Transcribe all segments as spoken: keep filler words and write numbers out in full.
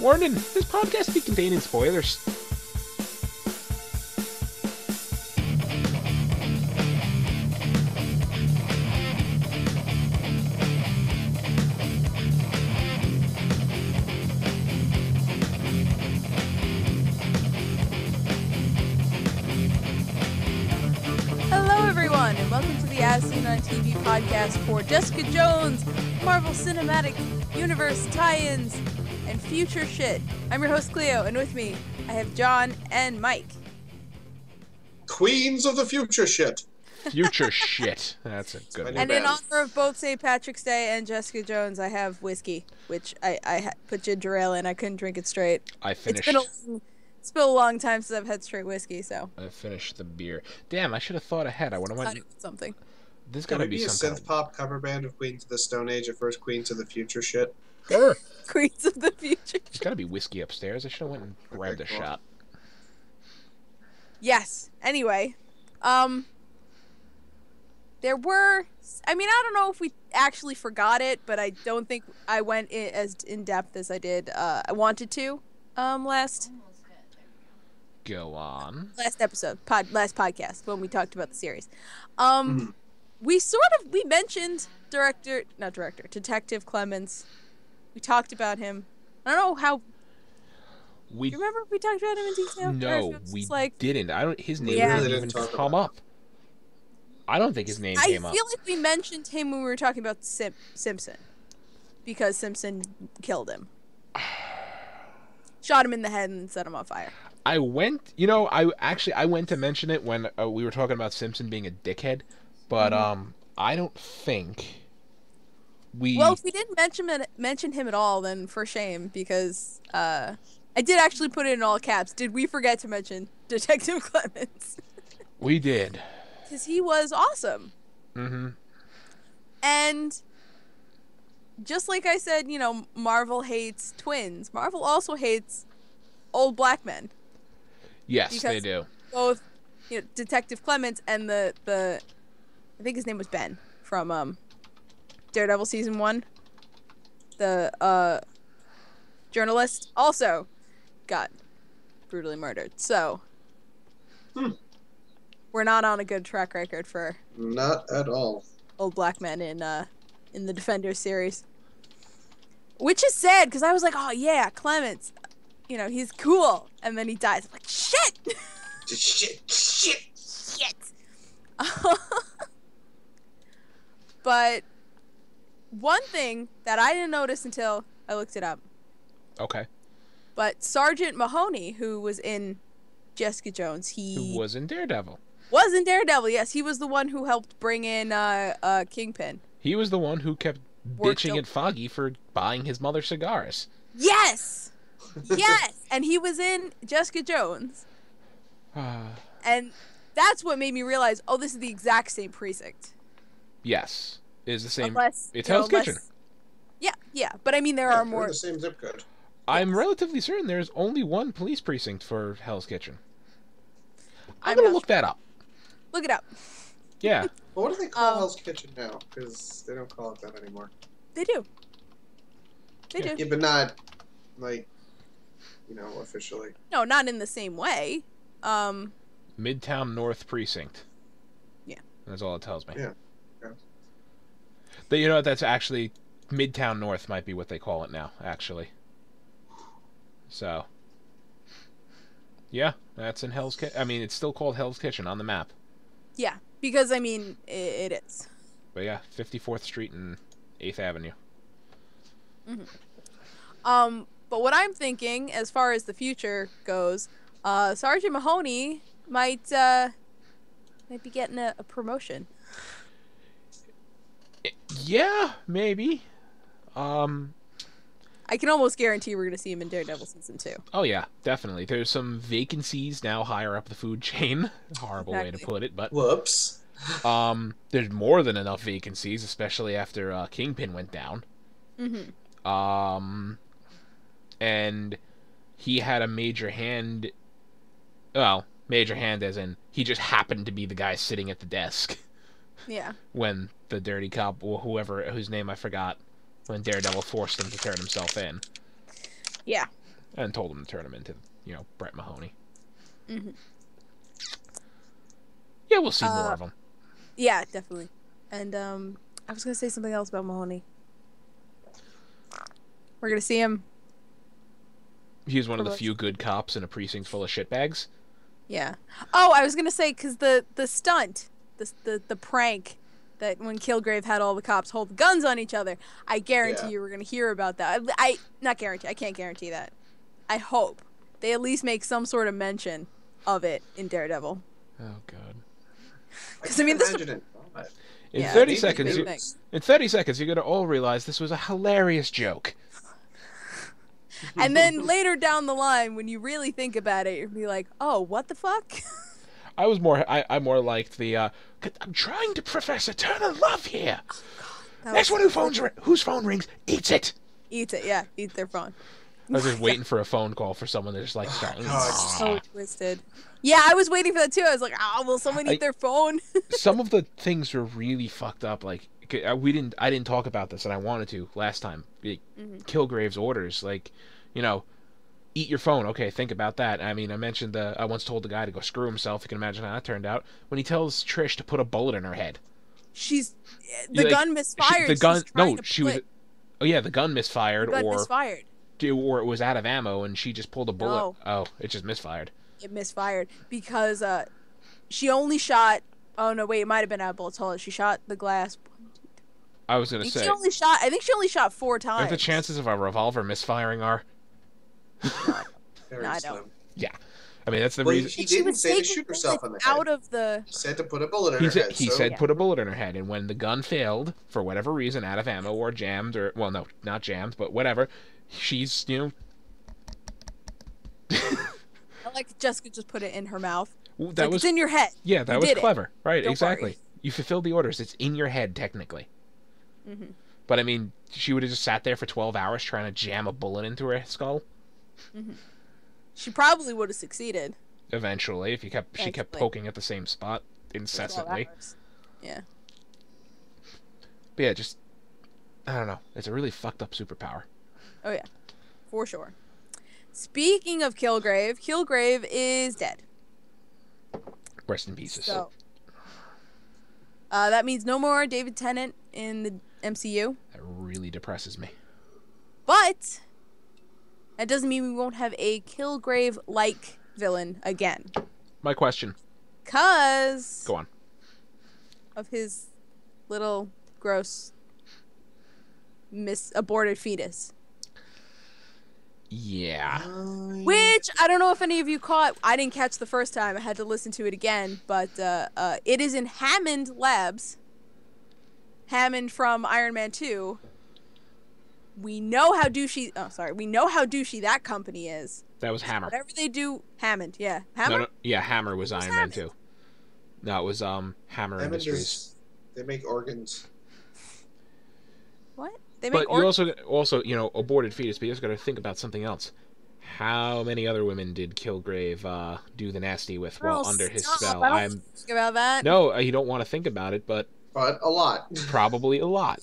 Warning, this podcast may contain spoilers. Podcast for Jessica Jones, Marvel Cinematic Universe tie-ins, and future shit. I'm your host Cleo, and with me I have John and Mike. Queens of the future shit. Future shit. That's a good one. And in honor of both Saint Patrick's Day and Jessica Jones, I have whiskey, which I, I put ginger ale in. I couldn't drink it straight. I finished. It's been a, it's been a long time since I've had straight whiskey, so. I finished the beer. Damn, I should have thought ahead. I would have went something. There's gotta be, be a synth pop cover band of Queens of the Stone Age or first Queens of the Future shit. Sure. Queens of the Future. There's gotta be whiskey upstairs. I should have went and grabbed okay, cool. a shot. Yes. Anyway, um, there were. I mean, I don't know if we actually forgot it, but I don't think I went in as in depth as I did. Uh, I wanted to. Um, last. Go on. Last episode, pod, last podcast when we talked about the series. Um. Mm. We sort of, we mentioned director, not director, Detective Clemens. We talked about him. I don't know how. We, do you remember we talked about him in detail? No, we like, didn't. I don't. His name yeah. didn't even come up. I don't think his name I came up. I feel like we mentioned him when we were talking about Sim Simpson. Because Simpson killed him. Shot him in the head and set him on fire. I went, you know, I actually, I went to mention it when uh, we were talking about Simpson being a dickhead. But um, I don't think we. Well, if we didn't mention mention him at all, then for shame, because uh, I did actually put it in all caps. Did we forget to mention Detective Clemens? We did. Because he was awesome. Mm-hmm. And just like I said, you know, Marvel hates twins. Marvel also hates old black men. Yes, they do. Both, you know, Detective Clemens and the the. I think his name was Ben from um, Daredevil season one. The uh, journalist also got brutally murdered. So hmm. we're not on a good track record for not at all old black men in uh, in the Defenders series, which is sad because I was like, oh yeah, Clemens, you know he's cool, and then he dies. I'm like shit, shit, shit, shit. But one thing that I didn't notice until I looked it up. Okay. But Sergeant Mahoney, who was in Jessica Jones, he... Who was in Daredevil. Was in Daredevil, yes. He was the one who helped bring in uh, uh, Kingpin. He was the one who kept Worked bitching at Foggy for buying his mother cigars. Yes! Yes! And he was in Jessica Jones. And that's what made me realize, oh, this is the exact same precinct. Yes, it is the same. Unless, it's Hell's Kitchen. Yeah, yeah, but I mean there yeah, are more. The same zip code. I'm yes. relatively certain there is only one police precinct for Hell's Kitchen. I'm, I'm gonna look sure. that up. Look it up. Yeah. Well, what do they call um, Hell's Kitchen now? Because they don't call it that anymore. They do. They yeah. do. Yeah, but not like you know officially. No, not in the same way. Um. Midtown North Precinct. Yeah. That's all it tells me. Yeah. But you know, that's actually, Midtown North might be what they call it now, actually. So. Yeah, that's in Hell's Kitchen. I mean, it's still called Hell's Kitchen on the map. Yeah, because, I mean, it, it is. But yeah, fifty-fourth Street and eighth Avenue. Mm-hmm. Um, but what I'm thinking, as far as the future goes, uh, Sergeant Mahoney might, uh, might be getting a, a promotion. Yeah, maybe. Um, I can almost guarantee we're going to see him in Daredevil season two. Oh yeah, definitely. There's some vacancies now higher up the food chain. Horrible exactly. way to put it, but whoops. Um, there's more than enough vacancies, especially after uh, Kingpin went down. Mm-hmm. Um, and he had a major hand. Well, major hand as in he just happened to be the guy sitting at the desk. Yeah. When the dirty cop, or whoever, whose name I forgot, when Daredevil forced him to turn himself in. Yeah. and told him to turn him into, you know, Brett Mahoney. Mm-hmm. Yeah, we'll see uh, more of him. Yeah, definitely. And um, I was going to say something else about Mahoney. We're going to see him. He was one of the few good cops in a precinct full of shitbags. Yeah. Oh, I was going to say, because the, the stunt, the, the, the prank that when Kilgrave had all the cops hold guns on each other, I guarantee yeah. you we're going to hear about that. I, I not guarantee, I can't guarantee that. I hope they at least make some sort of mention of it in Daredevil. Oh, God. Because, I, I mean, this is... In yeah, thirty seconds, you, in thirty seconds, you're gonna all realize this was a hilarious joke. And then later down the line, when you really think about it, you'll be like, "Oh, what the fuck?" I was more, I, I more liked the. Uh, I'm trying to profess eternal love here. Oh, God, Next one who phones, whose phone rings, eats it. Eats it, yeah, eats their phone. I was just waiting for a phone call for someone that's just like starting. Oh, so twisted. Yeah, I was waiting for that too. I was like, "Ah, oh, will someone eat I, their phone?" Some of the things were really fucked up. Like we didn't, I didn't talk about this, and I wanted to last time. Like, mm-hmm. Kilgrave's orders, like, you know, eat your phone. Okay, think about that. I mean, I mentioned the. I once told the guy to go screw himself. You can imagine how that turned out when he tells Trish to put a bullet in her head. She's the like, gun misfired. She, the gun. No, she was. Oh yeah, the gun misfired. The gun or misfired. Or it was out of ammo, and she just pulled a bullet. No. Oh, it just misfired. It misfired because uh, she only shot. Oh no, wait, it might have been out of bullets. Hold on, she shot the glass. One, two, three. I was gonna I think say. She only shot. I think she only shot four times. What the chances of a revolver misfiring are? Not, very no, I slim. Don't. Yeah, I mean that's the well, reason. She, she didn't say to shoot herself in the head. Out of the. He said to put a bullet in he her said, head. He so. said yeah. put a bullet in her head, and when the gun failed for whatever reason, out of ammo or jammed or well, no, not jammed, but whatever. She's, you know... I like Jessica just put it in her mouth. Well, that like, was, it's in your head. Yeah, that you was clever. It. Right, Don't exactly. Worry. You fulfilled the orders. It's in your head, technically. Mm-hmm. But, I mean, she would have just sat there for twelve hours trying to jam a bullet into her skull. Mm-hmm. She probably would have succeeded. Eventually, if you kept, Eventually. she kept poking at the same spot incessantly. Yeah. But, yeah, just... I don't know. It's a really fucked up superpower. Oh, yeah. For sure. Speaking of Kilgrave, Kilgrave is dead. Rest in pieces. So, uh, that means no more David Tennant in the M C U. That really depresses me. But that doesn't mean we won't have a Kilgrave-like villain again. My question. Because... Go on. Of his little, gross, mis-aborted fetus. Yeah. Which, I don't know if any of you caught. I didn't catch the first time. I had to listen to it again. But uh, uh, it is in Hammond Labs. Hammond from Iron Man two. We know how douchey... Oh, sorry. We know how douchey that company is. That was Hammer. Whatever they do... Hammond, yeah. Hammer? No, no, yeah, Hammer was Iron Hammond? Man two. No, it was um Hammer Hammond Industries. Is, they make organs. What? They make but you also, also, you know, aborted fetus, but you just got to think about something else. How many other women did Kilgrave uh, do the nasty with Girl, while under stop. his spell? I don't I'm think about that. No, you don't want to think about it, but... But a lot. Probably a lot.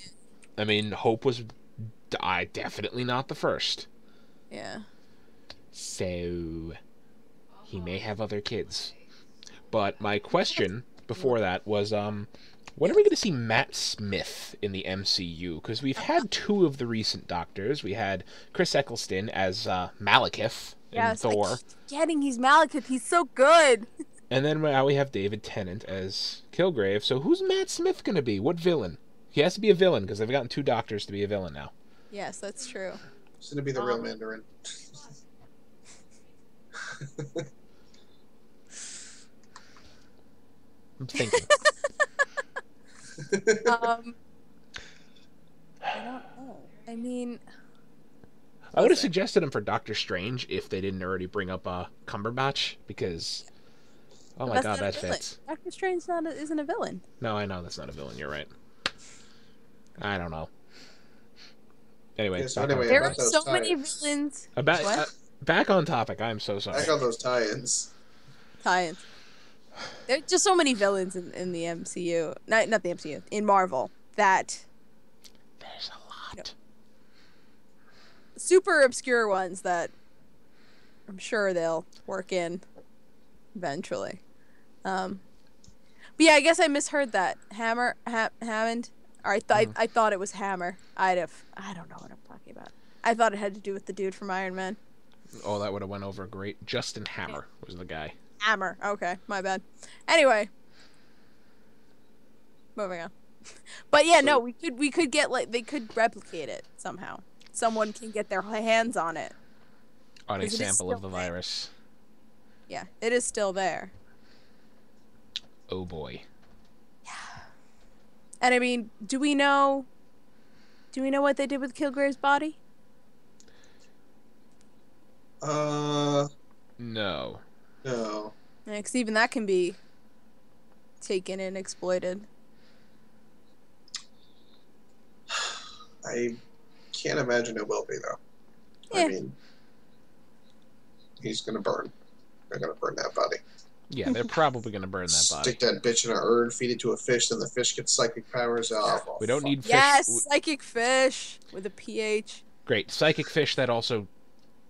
I mean, Hope was I definitely not the first. Yeah. So, he may have other kids. But my question before that was... um. When are we going to see Matt Smith in the M C U? Because we've had two of the recent Doctors. We had Chris Eccleston as uh, Malekith in yes, Thor. I keep forgetting he's Malekith. He's so good. And then now we have David Tennant as Kilgrave. So who's Matt Smith going to be? What villain? He has to be a villain because they've gotten two Doctors to be a villain now. Yes, that's true. He's going to be the um, real Mandarin. I'm thinking. um, I don't know. I mean, I would have suggested him for Doctor Strange if they didn't already bring up uh, Cumberbatch because, oh my God, that fits. Doctor Strange not a, isn't a villain. No, I know that's not a villain. You're right. I don't know. Anyway, yes, anyway there are so tie-ins. many villains. About uh, back on topic. I'm so sorry. Back on those tie-ins. Tie-ins. There's just so many villains in, in the M C U, not not the M C U, in Marvel, that there's a lot. You know, super obscure ones that I'm sure they'll work in eventually. Um, but yeah, I guess I misheard that. Hammer, ha Hammond. Or I thought mm. I, I thought it was Hammer. I'd have. I don't know what I'm talking about. I thought it had to do with the dude from Iron Man. Oh, that would have went over great. Justin Hammer was the guy. Hammer. Okay, my bad. Anyway, moving on. But yeah, so, no, we could we could get like they could replicate it somehow. Someone can get their hands on it. On a sample of the there. virus. Yeah, it is still there. Oh boy. Yeah. And I mean, do we know? Do we know what they did with Kilgrave's body? Uh, no. No. Yeah, 'cause even that can be taken and exploited. I can't imagine it will be, though. Yeah. I mean, he's going to burn. They're going to burn that body. Yeah, they're probably going to burn that body. Stick that bitch in an urn, feed it to a fish, then the fish gets psychic powers off. Oh, we don't fuck. need fish. Yes, psychic fish with a P H. Great. Psychic fish that also,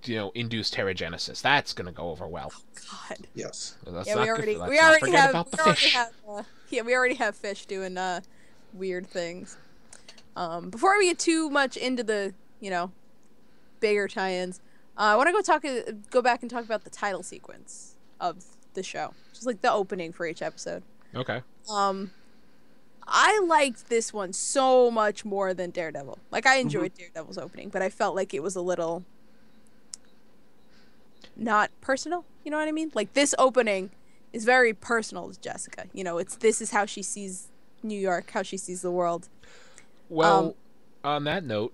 you know, induced heterogenesis. That's going to go over well. Oh, God. Yes. Well, that's yeah, we already, we already have, about we the already fish. have uh, yeah, we already have fish doing uh, weird things. Um, before we get too much into the, you know, bigger tie-ins, uh, I want to go talk, uh, go back and talk about the title sequence of the show, just like the opening for each episode. Okay. Um, I liked this one so much more than Daredevil. Like, I enjoyed mm-hmm. Daredevil's opening, but I felt like it was a little not personal. You know what I mean? Like, this opening is very personal to Jessica. You know, it's this is how she sees New York, how she sees the world. Well, um, on that note,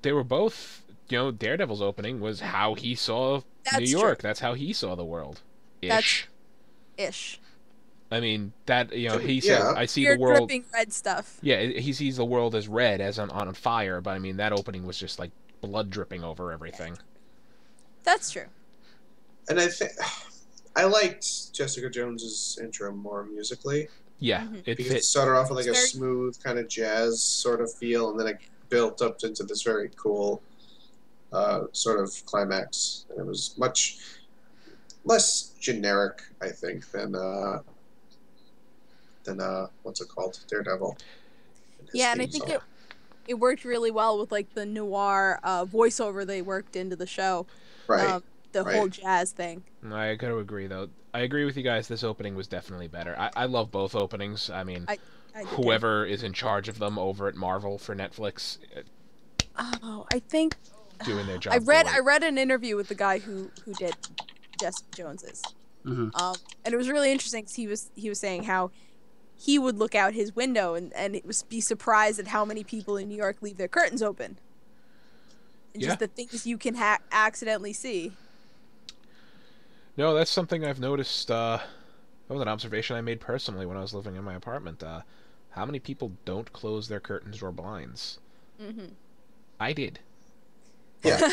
they were both, you know, Daredevil's opening was how he saw New York. True. That's how he saw the world. Ish. That's ish. I mean, that, you know, he yeah. said, I see You're the world. dripping red stuff. Yeah, he sees the world as red, as on, on fire, but I mean, that opening was just like blood dripping over everything. That's true. And I think, I liked Jessica Jones's intro more musically. Yeah, mm-hmm. it, because it, it started off with like a very smooth kind of jazz sort of feel, and then it built up into this very cool uh, sort of climax. And it was much less generic, I think, than uh, than uh, what's it called, Daredevil. And yeah, and I think it it worked really well with like the noir uh, voiceover they worked into the show, right? Um, the right. whole jazz thing. I gotta agree though. I agree with you guys. This opening was definitely better. I, I love both openings. I mean, I, I whoever is in charge of them over at Marvel for Netflix. Oh, I think doing their job. I read I read an interview with the guy who who did Jessica Jones's, mm-hmm. um, and it was really interesting because he was he was saying how he would look out his window and and it was be surprised at how many people in New York leave their curtains open, and yeah. just the things you can ha accidentally see. No, that's something I've noticed. Uh, that was an observation I made personally when I was living in my apartment. Uh, how many people don't close their curtains or blinds? Mm-hmm. I did. Yeah.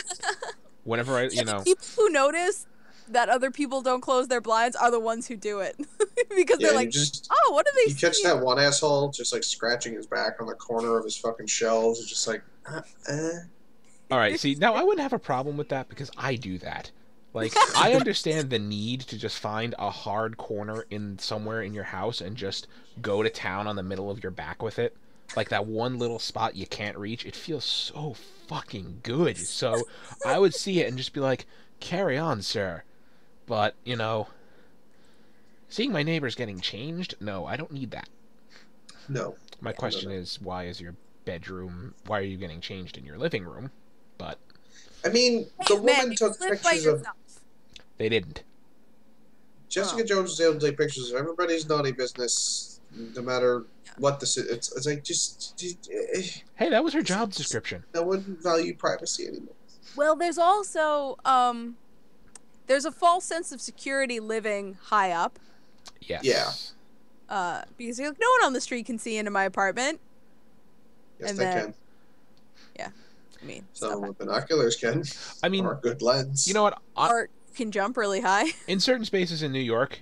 Whenever I, you yeah, know, the people who notice that other people don't close their blinds are the ones who do it because yeah, they're like, just, "Oh, what are they?" You seeing? Catch that one asshole just like scratching his back on the corner of his fucking shelves, and just like, uh, uh. All right. See, now I wouldn't have a problem with that because I do that. Like, I understand the need to just find a hard corner in somewhere in your house and just go to town on the middle of your back with it. Like, that one little spot you can't reach, it feels so fucking good. So I would see it and just be like, carry on, sir. But, you know, seeing my neighbors getting changed, no, I don't need that. No. My yeah, question no, no. is, why is your bedroom, why are you getting changed in your living room? But I mean, the hey, woman man, took pictures of... They didn't. Jessica oh. Jones was able to take pictures of everybody's naughty business, no matter yeah. what the... It's, it's like, just... Hey, that was her job description. No one value privacy anymore. Well, there's also... Um, there's a false sense of security living high up. Yes. Yeah. Uh, because you're like, no one on the street can see into my apartment. Yes, and they then, can. Yeah. I mean, some with binoculars can. I mean, or a good lens. You know what? I, or can jump really high. In certain spaces in New York,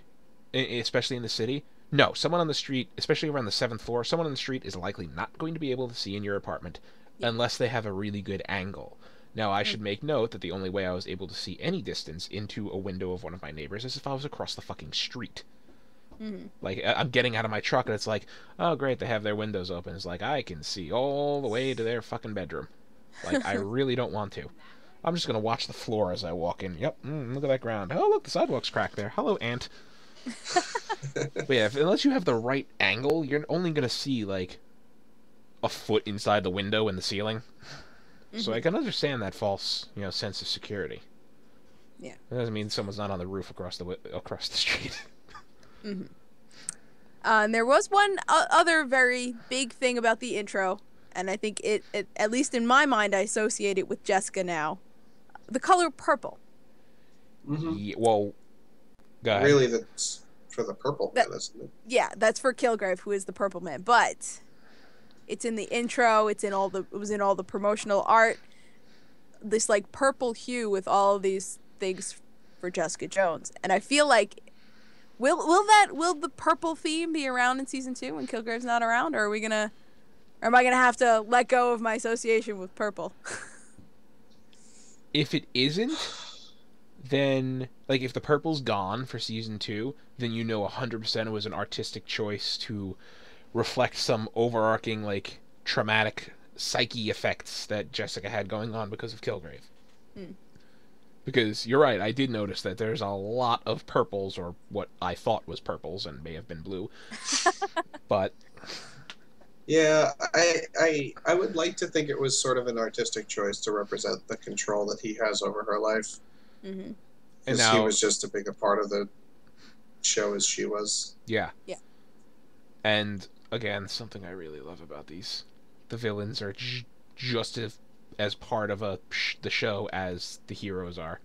especially in the city, no, someone on the street, especially around the seventh floor, someone on the street is likely not going to be able to see in your apartment yeah. unless they have a really good angle. Now, I should make note that the only way I was able to see any distance into a window of one of my neighbors is if I was across the fucking street. Mm-hmm. Like, I'm getting out of my truck, and it's like, oh, great, they have their windows open. It's like, I can see all the way to their fucking bedroom. Like, I really don't want to. I'm just going to watch the floor as I walk in. Yep, mm, look at that ground. Oh, look, the sidewalk's cracked there. Hello, Aunt. But yeah, if, unless you have the right angle, you're only going to see, like, a foot inside the window and the ceiling. So I can understand that false, you know, sense of security. Yeah. That doesn't mean someone's not on the roof across the across the street. Mm-hmm. Uh, and there was one other very big thing about the intro, and I think it, it, at least in my mind, I associate it with Jessica now. The color purple. Mm-hmm. Yeah, well, go ahead. Really, that's for the purple that, man, isn't it? Yeah, that's for Kilgrave, who is the purple man, but... It's in the intro. It's in all the. It was in all the promotional art. This like purple hue with all of these things for Jessica Jones, and I feel like, will will that will the purple theme be around in season two when Kilgrave's not around, or are we gonna, or am I gonna have to let go of my association with purple? If it isn't, then like if the purple's gone for season two, then you know a hundred percent it was an artistic choice to reflect some overarching, like, traumatic psyche effects that Jessica had going on because of Kilgrave. Mm. Because, you're right, I did notice that there's a lot of purples, or what I thought was purples, and may have been blue. But... Yeah, I, I, I would like to think it was sort of an artistic choice to represent the control that he has over her life. Mm-hmm. And now, he was just as big a part of the show as she was. Yeah. Yeah. And... Again, something I really love about these. The villains are j just as, as part of a sh the show as the heroes are.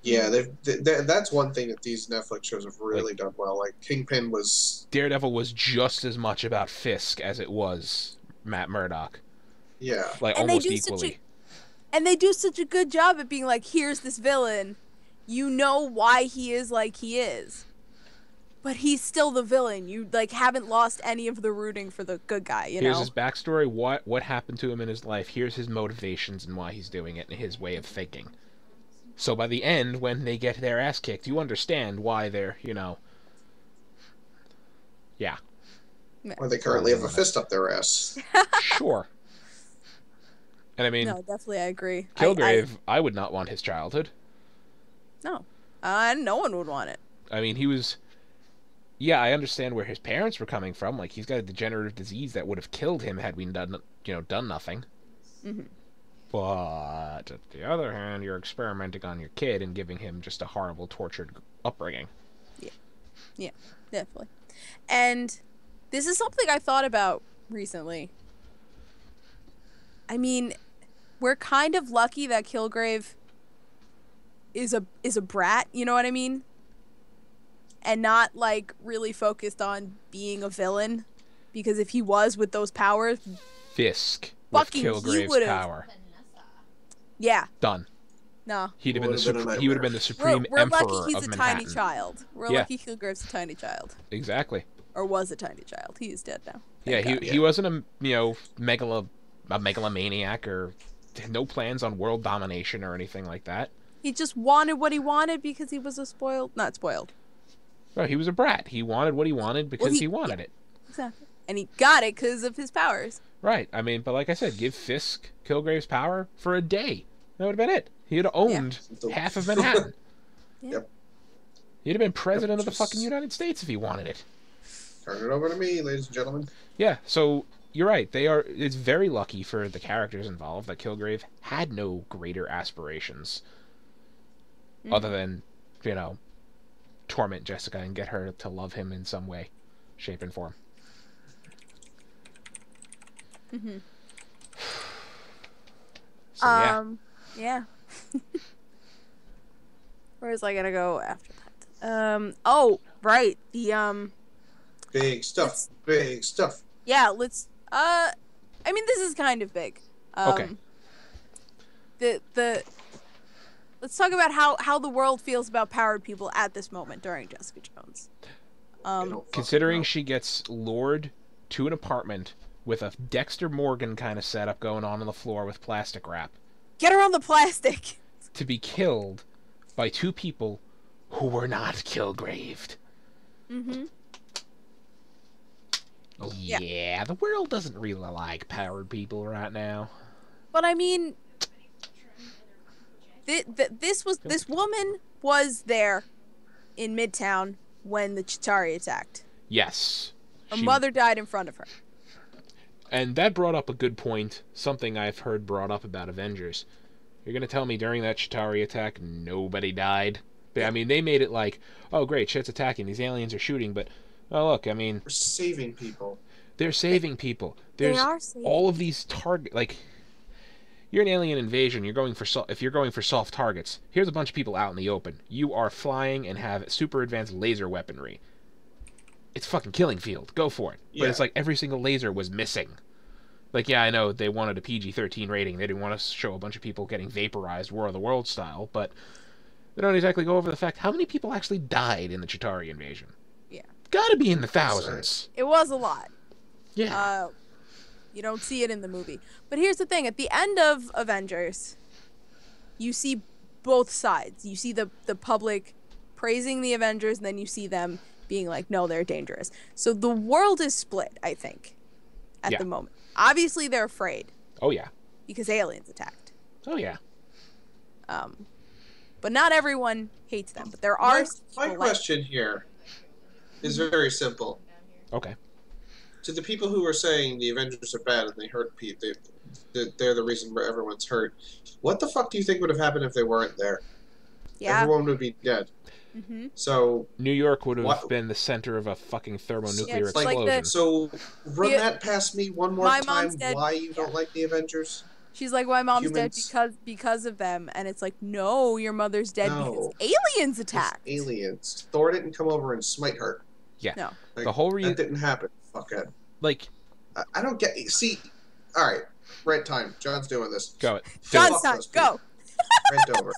Yeah, they've, they, they, that's one thing that these Netflix shows have really like, done well. Like, Kingpin was... Daredevil was just as much about Fisk as it was Matt Murdock. Yeah. Like, and almost equally. A, and they do such a good job at being like, here's this villain. You know why he is like he is. But he's still the villain. You like haven't lost any of the rooting for the good guy. You know. Here's his backstory. What what happened to him in his life? Here's his motivations and why he's doing it and his way of thinking. So by the end, when they get their ass kicked, you understand why they're you know. Yeah. Or they currently have a fist up their ass. Sure. And I mean. No, definitely, I agree. Kilgrave, I, I... I would not want his childhood. No, uh, no one would want it. I mean, he was. Yeah, I understand where his parents were coming from. Like, he's got a degenerative disease that would have killed him had we done, you know, done nothing. Mm-hmm. But, on the other hand, you're experimenting on your kid and giving him just a horrible, tortured upbringing. Yeah. Yeah, definitely. And this is something I thought about recently. I mean, we're kind of lucky that Kilgrave is a, is a brat, you know what I mean? And not, like, really focused on being a villain. Because if he was with those powers... Fisk with Kilgrave's power. Yeah. Done. No. He'd have been the he would have been the supreme emperor of Manhattan. We're lucky he's a tiny child. We're lucky Kilgrave's a tiny child. Exactly. Or was a tiny child. He is dead now. Yeah, he he wasn't a, you know, megalo, a megalomaniac or no plans on world domination or anything like that. He just wanted what he wanted because he was a spoiled... Not spoiled. No, he was a brat. He wanted what he wanted because well, he, he wanted yeah, it. Exactly. And he got it because of his powers. Right. I mean, but like I said, give Fisk Kilgrave's power for a day. That would have been it. He would have owned yeah. half of Manhattan. Yeah. Yep. He'd have been president yep, just... of the fucking United States if he wanted it. Turn it over to me, ladies and gentlemen. Yeah, so you're right. They are. It's very lucky for the characters involved that Kilgrave had no greater aspirations mm. other than, you know... torment Jessica and get her to love him in some way, shape, and form. Mm-hmm. So, yeah. Um, yeah. Where is I gonna go after that? Um, oh, right. The, um... Big stuff. Big stuff. Yeah, let's, uh... I mean, this is kind of big. Um, okay. The, the... Let's talk about how, how the world feels about powered people at this moment during Jessica Jones. Um, Considering she gets lured to an apartment with a Dexter Morgan kind of setup going on on the floor with plastic wrap. Get her on the plastic. To be killed by two people who were not Kilgraved. Mm-hmm. Yeah, yeah, the world doesn't really like powered people right now. But I mean, th th this was this woman was there in Midtown when the Chitauri attacked. Yes. Her she... mother died in front of her. And that brought up a good point, something I've heard brought up about Avengers. You're going to tell me during that Chitauri attack, nobody died? I mean, they made it like, oh, great, shit's attacking, these aliens are shooting, but, oh, look, I mean... They're saving people. They're saving people. There's they are saving all of these target, like... You're an alien invasion. You're going for so if you're going for soft targets. Here's a bunch of people out in the open. You are flying and have super advanced laser weaponry. It's fucking Killing Field. Go for it. Yeah. But it's like every single laser was missing. Like, yeah, I know they wanted a P G thirteen rating. They didn't want to show a bunch of people getting vaporized War of the Worlds style, but they don't exactly go over the fact how many people actually died in the Chitauri invasion. Yeah. Gotta be in the thousands. It was a lot. Yeah. Uh, you don't see it in the movie. But here's the thing. At the end of Avengers, you see both sides. You see the, the public praising the Avengers, and then you see them being like, no, they're dangerous. So the world is split, I think, at yeah. the moment. Obviously, they're afraid. Oh, yeah. Because aliens attacked. Oh, yeah. Um, But not everyone hates them. But there are... My, my question here is very simple. Okay. To the people who are saying the Avengers are bad and they hurt people, they, they're the reason where everyone's hurt. What the fuck do you think would have happened if they weren't there? Yeah. Everyone would be dead. Mm-hmm. So New York would have what, been the center of a fucking thermonuclear yeah, explosion. Like the, so run the, that past me one more time. Why you don't yeah. like the Avengers? She's like, "Why mom's Humans. dead because because of them," and it's like, "No, your mother's dead no. because aliens attacked." It's aliens. Thor didn't come over and smite her. Yeah. No. Like, the whole reason didn't happen. Fuck it. Like, I, I don't get. See, all right, right time. John's doing this. Go it. John's time. Go. Right over.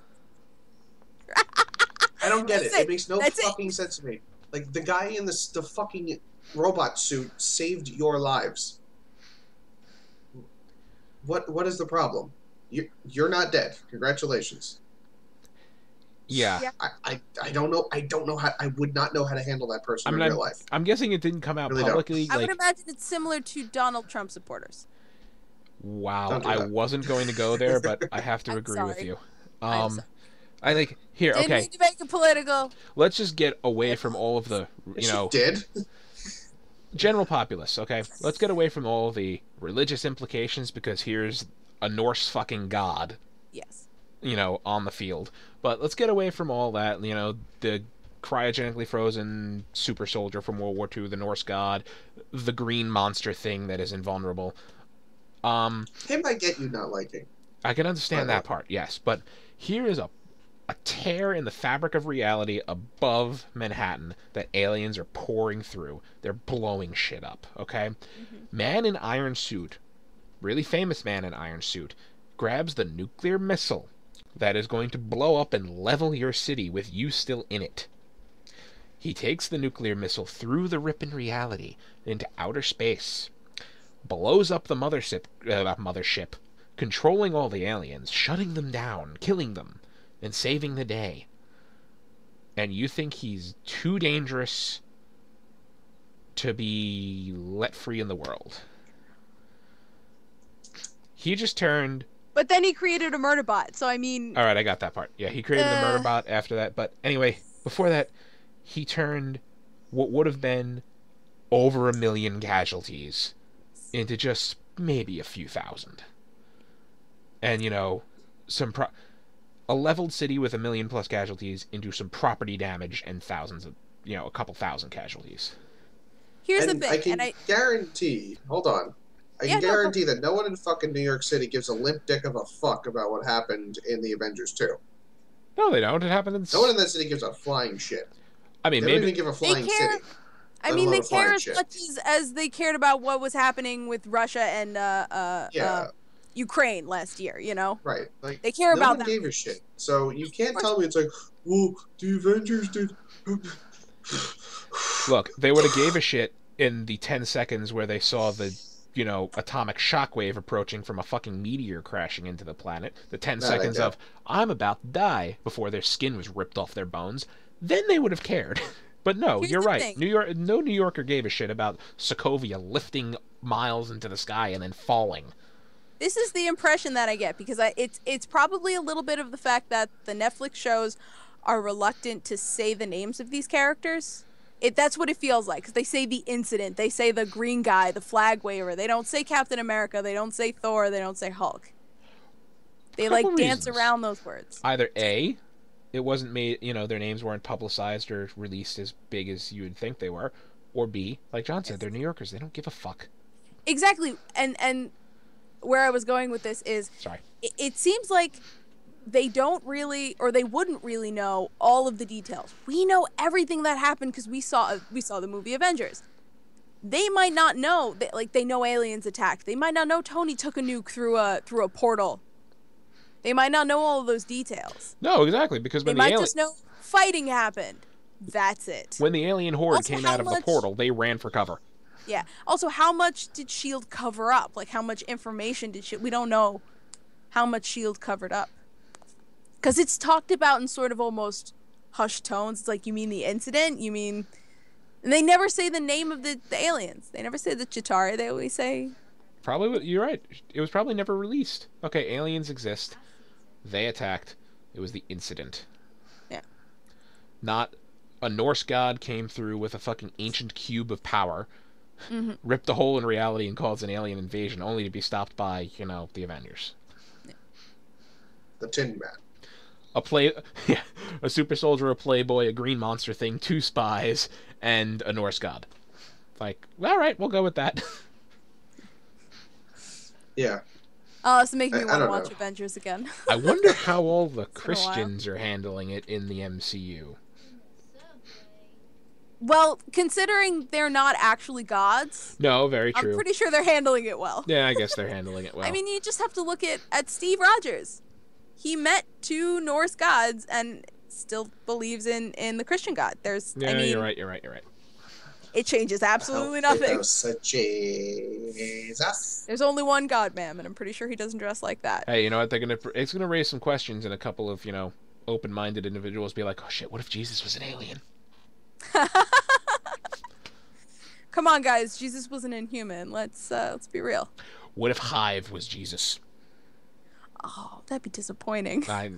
I don't get it. it. It makes no That's fucking it. sense to me. Like, the guy in the the fucking robot suit saved your lives. What what is the problem? You you're not dead. Congratulations. Yeah. yeah. I, I I don't know. I don't know how. I would not know how to handle that person I'm in not, real life. I'm guessing it didn't come out really publicly. Don't. I like, would imagine it's similar to Donald Trump supporters. Wow, do I wasn't going to go there, but I have to I'm agree sorry. with you. Um, I like here. Didn't okay. Need to make it political. Let's just get away from all of the you know. She did. General populace, okay? Let's get away from all the religious implications because here's a Norse fucking god. Yes. You know, on the field. But let's get away from all that, you know, the cryogenically frozen super soldier from World War Two, the Norse god, the green monster thing that is invulnerable. Um, Him I get you not liking. I can understand that part, yes. But here is a, a tear in the fabric of reality above Manhattan that aliens are pouring through. They're blowing shit up, okay? Mm-hmm. Man in iron suit, really famous man in iron suit, grabs the nuclear missile that is going to blow up and level your city with you still in it. He takes the nuclear missile through the rip in reality into outer space, blows up the mothership, uh, mothership, controlling all the aliens, shutting them down, killing them, and saving the day. And you think he's too dangerous to be let free in the world. He just turned... But then he created a murder bot, so I mean... Alright, I got that part. Yeah, he created uh... a murder bot after that, but anyway, before that, he turned what would have been over a million casualties into just maybe a few thousand. And, you know, some pro... a leveled city with a million plus casualties into some property damage and thousands of, you know, a couple thousand casualties. Here's and the thing. I can and I... guarantee, hold on. I yeah, guarantee no, that no one in fucking New York City gives a limp dick of a fuck about what happened in the Avengers two. No, they don't. It happened in... No one in that city gives a flying shit. I mean, they maybe... They don't even give a flying they care... city. I mean, they care as shit. much as, as they cared about what was happening with Russia and, uh, uh... Yeah. Uh, Ukraine last year, you know? Right. Like, they care no about that. No one gave a shit. So you can't tell me it's like, well, the Avengers did... Look, they would have gave a shit in the ten seconds where they saw the you know, atomic shockwave approaching from a fucking meteor crashing into the planet. The ten no, seconds of, I'm about to die, before their skin was ripped off their bones. Then they would have cared. But no, Here's you're right. Thing. New York, no New Yorker gave a shit about Sokovia lifting miles into the sky and then falling. This is the impression that I get, because I, it's, it's probably a little bit of the fact that the Netflix shows are reluctant to say the names of these characters. It, that's what it feels like, because they say the incident, they say the green guy, the flag waver. They don't say Captain America, they don't say Thor, they don't say Hulk. They like dance around those words. Either A, it wasn't made, you know, their names weren't publicized or released as big as you would think they were, or B, like John said, they're New Yorkers, they don't give a fuck. Exactly, and and where I was going with this is, sorry, it, it seems like they don't really, or they wouldn't really know all of the details. We know everything that happened because we saw we saw the movie Avengers. They might not know that, like, they know aliens attacked. They might not know Tony took a nuke through a through a portal. They might not know all of those details. No, exactly, because when they the might alien... just know fighting happened. That's it. When the alien horde also, came out of much... the portal, they ran for cover. Yeah. Also, how much did S H I E L D cover up? Like, how much information did S H I E L D? We don't know how much S H I E L D covered up. Because it's talked about in sort of almost hushed tones. It's like, you mean the incident? You mean... And they never say the name of the, the aliens. They never say the Chitauri. They always say... Probably, you're right. It was probably never released. Okay, aliens exist. They attacked. It was the incident. Yeah. Not a Norse god came through with a fucking ancient cube of power, mm-hmm. ripped a hole in reality and caused an alien invasion, only to be stopped by, you know, the Avengers. Yeah. The Tin Man. A play, yeah, a super soldier, a playboy, a green monster thing, two spies, and a Norse god. Like, all right, we'll go with that. Yeah. Oh, it's making me want to watch know. Avengers again. I wonder how all the Christians are handling it in the M C U. Well, considering they're not actually gods. No, very true. I'm pretty sure they're handling it well. Yeah, I guess they're handling it well. I mean, you just have to look at, at Steve Rogers. He met two Norse gods and still believes in, in the Christian God. There's, yeah, I mean, you're right, you're right, you're right. It changes absolutely nothing. Jesus. There's only one God, ma'am, and I'm pretty sure he doesn't dress like that. Hey, you know what? They're gonna, it's gonna raise some questions, and a couple of, you know, open-minded individuals be like, oh shit, what if Jesus was an alien? Come on, guys, Jesus was an Inhuman. Let's uh, let's be real. What if Hive was Jesus? Oh, that'd be disappointing. I,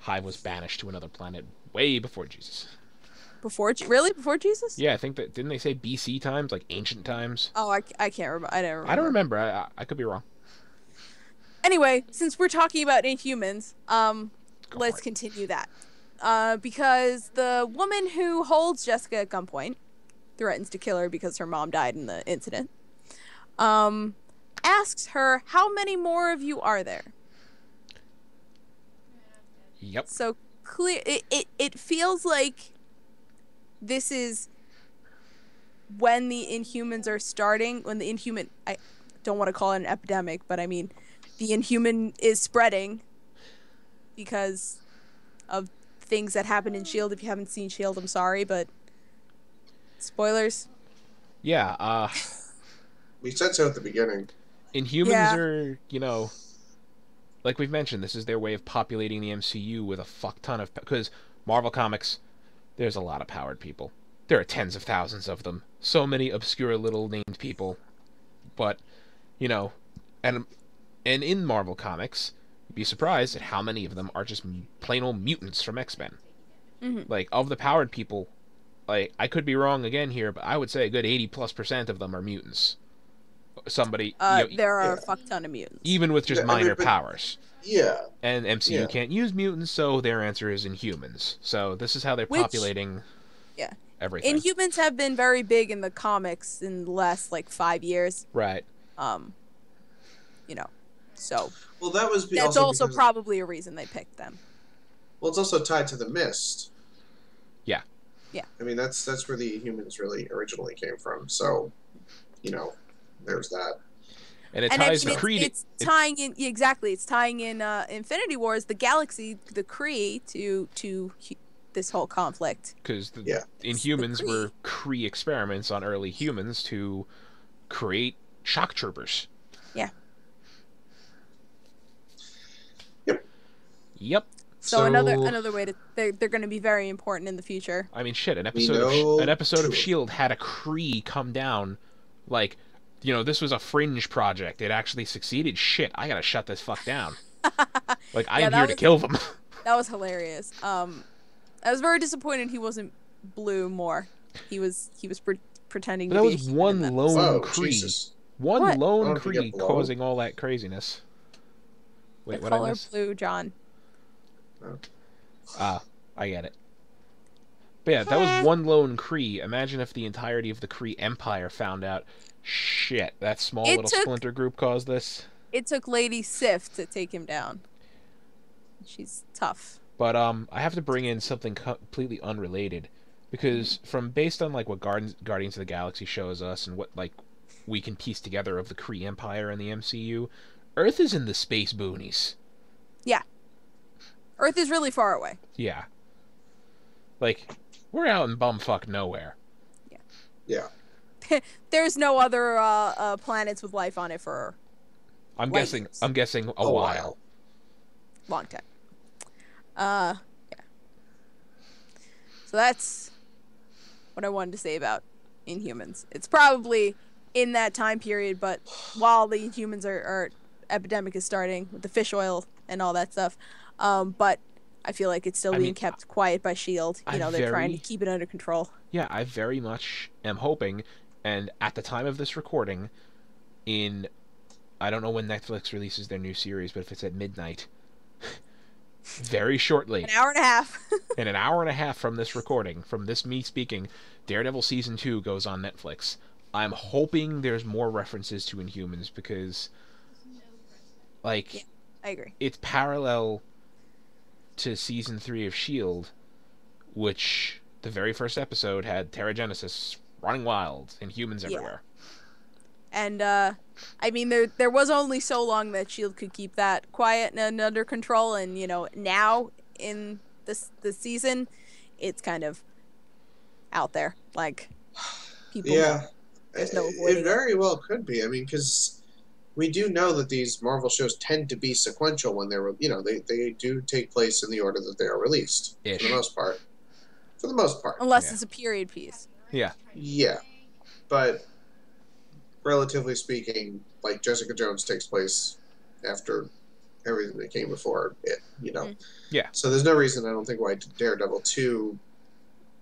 Hive was banished to another planet way before Jesus. Before really before Jesus? Yeah, I think that didn't they say B C times, like ancient times? Oh, I, I can't remember. I don't remember. I don't remember. I, I could be wrong. Anyway, since we're talking about Inhumans, um, Go let's continue that, uh, because the woman who holds Jessica at gunpoint threatens to kill her because her mom died in the incident. Um, asks her, "How many more of you are there?" Yep. So clear it, it it feels like this is when the Inhumans are starting, when the Inhuman, I don't want to call it an epidemic, but I mean the Inhuman is spreading because of things that happened in S H I E L D. If you haven't seen S H I E L D, I'm sorry, but spoilers. Yeah, uh we said so at the beginning. Inhumans yeah. are, you know, like we've mentioned, this is their way of populating the M C U with a fuck ton of... Because Marvel Comics, there's a lot of powered people. There are tens of thousands of them. So many obscure little named people. But, you know, and, and in Marvel Comics, you'd be surprised at how many of them are just plain old mutants from X-Men. Mm-hmm. Like, of the powered people, like, I could be wrong again here, but I would say a good eighty plus percent of them are mutants. Somebody uh, you know, there are yeah. a fuck ton of mutants, even with just yeah, minor but, powers. Yeah, and M C U yeah. can't use mutants, so their answer is Inhumans. So this is how they're Which, populating. Yeah, everything. Inhumans have been very big in the comics in the last like five years. Right. Um, you know, so well that was be that's also, also probably a reason they picked them. Well, it's also tied to the Mist. Yeah. Yeah. I mean, that's that's where the Inhumans really originally came from. So, you know. There's that, and it ties and the Kree. It's, it's tying in exactly. It's tying in uh, Infinity Wars, the galaxy, the Kree to to this whole conflict. Because the yeah. Inhumans were Kree experiments on early humans to create shock troopers. Yeah. Yep. Yep. So, so another another way to they're, they're going to be very important in the future. I mean, shit, an episode of, an episode of S H I E L D had a Kree come down, like, you know, this was a fringe project. It actually succeeded. Shit, I gotta shut this fuck down. Like, I yeah, am here was, to kill them. That was hilarious. Um, I was very disappointed he wasn't blue more. He was he was pre pretending. But to that be was one that lone oh, Kree. Jesus. One what? lone Kree causing all that craziness. Wait, the what color I miss? blue, John. Ah, I get it. But yeah, that was one lone Kree. Imagine if the entirety of the Kree Empire found out, shit, that small it little took, splinter group caused this. It took Lady Sif to take him down. She's tough. But um, I have to bring in something completely unrelated, because from based on like what Guardians, Guardians of the Galaxy shows us and what like we can piece together of the Kree Empire and the M C U, Earth is in the space boonies. Yeah. Earth is really far away. Yeah. Like, we're out in bumfuck nowhere. Yeah. Yeah. There's no other uh, uh, planets with life on it for. I'm life. guessing. I'm guessing a, a while. while. Long time. Uh, yeah. So that's what I wanted to say about Inhumans. It's probably in that time period, but while the Inhumans are, are epidemic is starting with the fish oil and all that stuff. Um, but I feel like it's still I being mean, kept quiet by S H I E L D. You I know, they're very, trying to keep it under control. Yeah, I very much am hoping, and at the time of this recording, in, I don't know when Netflix releases their new series, but if it's at midnight, very shortly. An hour and a half. In an hour and a half from this recording, from this me speaking, Daredevil Season two goes on Netflix. I'm hoping there's more references to Inhumans, because, like, yeah, I agree. It's parallel to season three of S H I E L D, which the very first episode had Terra Genesis running wild and humans yeah. everywhere. And uh, I mean, there there was only so long that S H I E L D could keep that quiet and under control. And you know, now in this the season, it's kind of out there. Like people, yeah, there's no avoiding it. It very well could be. I mean, because we do know that these Marvel shows tend to be sequential when they're, you know, they, they do take place in the order that they are released. Ish. For the most part. For the most part. Unless yeah. it's a period piece. Yeah. Yeah. But, relatively speaking, like, Jessica Jones takes place after everything that came before it, you know? Mm. Yeah. So there's no reason, I don't think, why Daredevil two...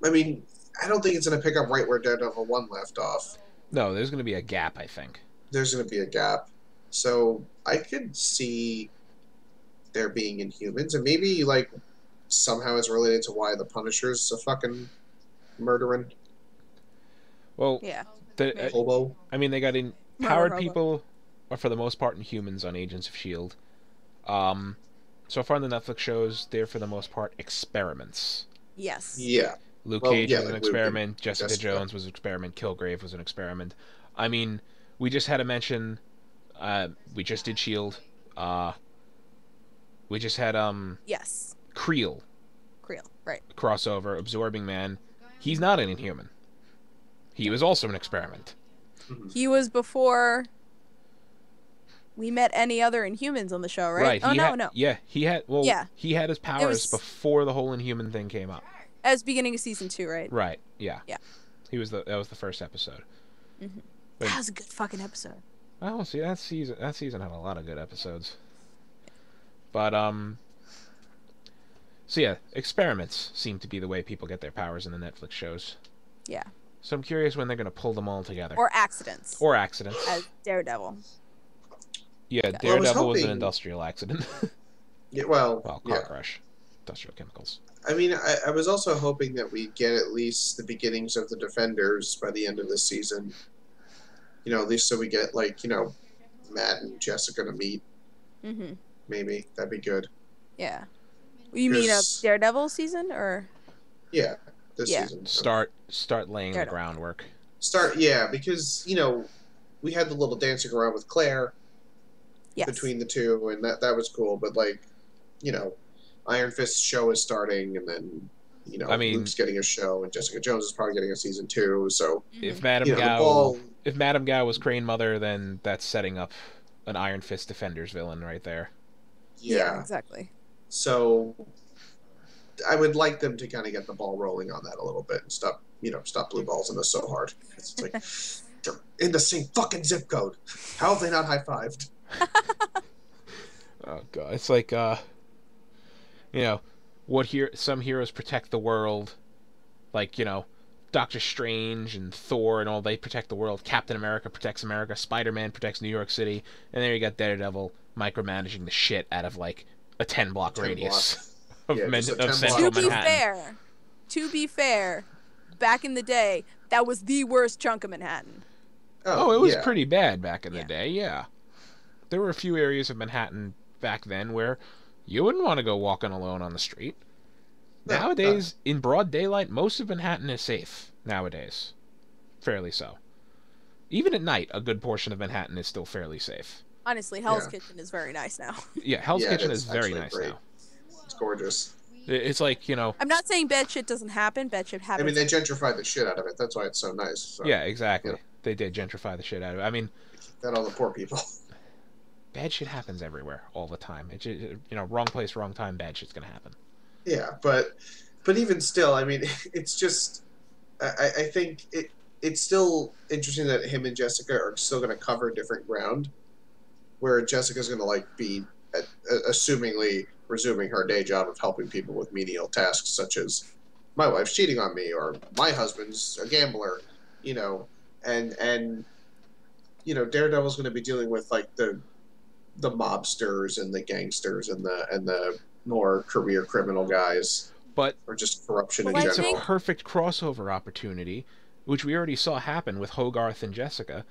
I mean, I don't think it's going to pick up right where Daredevil one left off. No, there's going to be a gap, I think. There's going to be a gap. So I could see there being Inhumans, and maybe like somehow it's related to why the Punisher's a fucking murdering. Well, yeah, the, uh, I mean, they got in powered no, people, or for the most part, Inhumans on Agents of S H I E L D. Um, so far in the Netflix shows, they're for the most part experiments. Yes. Yeah. Luke well, Cage yeah, was like an Luke experiment. Jessica, Jessica Jones was an experiment. Kilgrave was an experiment. I mean, we just had a mention. Uh, we just did S H I E L D. Uh, we just had um. Yes. Creel. Creel, right. Crossover, Absorbing Man. He's not an Inhuman. He was also an experiment. Mm-hmm. He was before we met any other Inhumans on the show, right? Right. Oh he no, had, no. Yeah, he had. Well, yeah. he had his powers was... before the whole Inhuman thing came up. As beginning of season two, right? Right. Yeah. Yeah. He was the. That was the first episode. Mm-hmm. But that was a good fucking episode. Oh, see, that season that season had a lot of good episodes. But um so yeah, experiments seem to be the way people get their powers in the Netflix shows. Yeah. So I'm curious when they're going to pull them all together. Or accidents. Or accidents. As Daredevil. Yeah, Daredevil well, was, hoping... was an industrial accident. yeah, well, well, car yeah. crash. Industrial chemicals. I mean, I, I was also hoping that we'd get at least the beginnings of the Defenders by the end of this season. You know, at least so we get, like, you know, Matt and Jessica to meet. Mm-hmm. Maybe. That'd be good. Yeah. You mean a Daredevil season, or? Yeah. This yeah. season. Start, start laying Daredevil. the groundwork. Start, yeah, because, you know, we had the little dancing around with Claire yes. between the two, and that, that was cool. But, like, you know, Iron Fist's show is starting, and then... You know, I mean, Luke's getting a show, and Jessica Jones is probably getting a season two. So, if Madame you know, Gao if Madam Gao was Crane Mother, then that's setting up an Iron Fist Defenders villain right there. Yeah, yeah, exactly. So I would like them to kind of get the ball rolling on that a little bit and stop, you know, stop blue balls in us so hard. It's like they're in the same fucking zip code. How have they not high fived? Oh god, it's like uh, you know, what here? Some heroes protect the world, like you know, Doctor Strange and Thor and all. They protect the world. Captain America protects America. Spider-Man protects New York City. And there you got Daredevil micromanaging the shit out of like a ten block radius of central Manhattan. To be fair, to be fair, back in the day, that was the worst chunk of Manhattan. Oh, oh it was yeah. pretty bad back in the yeah. day. Yeah, there were a few areas of Manhattan back then where you wouldn't want to go walking alone on the street. No, nowadays, no. in broad daylight, most of Manhattan is safe. Nowadays, fairly so. Even at night, a good portion of Manhattan is still fairly safe. Honestly, Hell's yeah. Kitchen is very nice now. Yeah, Hell's yeah, Kitchen is very nice great. now. It's gorgeous. It's like, you know... I'm not saying bad shit doesn't happen. Bad shit happens. I mean, they gentrified the shit out of it. That's why it's so nice. So, yeah, exactly. You know. They did gentrify the shit out of it. I mean... Not all the poor people. Bad shit happens everywhere, all the time. It just, you know, wrong place, wrong time, bad shit's gonna happen. Yeah, but but even still, I mean, it's just... I, I think it it's still interesting that him and Jessica are still gonna cover different ground. Where Jessica's going to like be, uh, assumingly resuming her day job of helping people with menial tasks such as, my wife's cheating on me or my husband's a gambler, you know, and and you know Daredevil's going to be dealing with like the the mobsters and the gangsters and the and the more career criminal guys, but or just corruption well, in general. It's a perfect crossover opportunity, which we already saw happen with Hogarth and Jessica.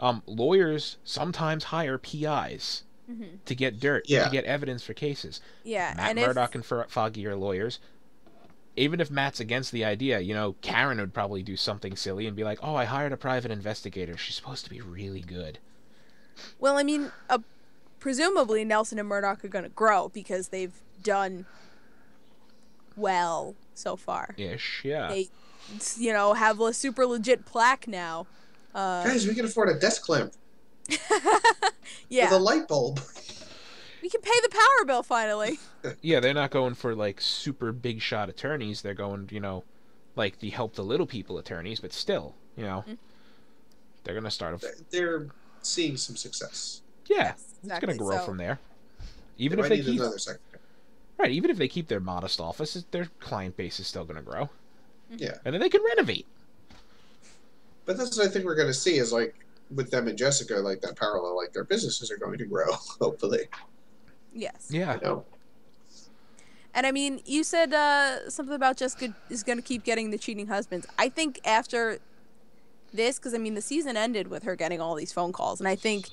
Um, lawyers sometimes hire P Is mm-hmm. to get dirt, yeah. to get evidence for cases. Yeah, Matt and Murdock if... and Foggy are lawyers. Even if Matt's against the idea, you know, Karen would probably do something silly and be like, oh, I hired a private investigator. She's supposed to be really good. Well, I mean, uh, presumably Nelson and Murdock are going to grow because they've done well so far. Ish, yeah. They, you know, have a super legit plaque now. Uh, Guys, we can afford a desk lamp. Yeah. With a light bulb. We can pay the power bill finally. Yeah, they're not going for like super big shot attorneys. They're going, you know, like the help the little people attorneys, but still, you know, mm-hmm. they're going to start. A... They're seeing some success. Yeah, yes, exactly. It's going to grow so... from there. Even they if they keep right, even if they keep their modest office, their client base is still going to grow. Mm-hmm. Yeah, and then they can renovate. But that's what I think we're going to see is, like, with them and Jessica, like, that parallel, like, their businesses are going to grow, hopefully. Yes. Yeah. You know? And, I mean, you said uh, something about Jessica is going to keep getting the cheating husbands. I think after this, because, I mean, the season ended with her getting all these phone calls. And I think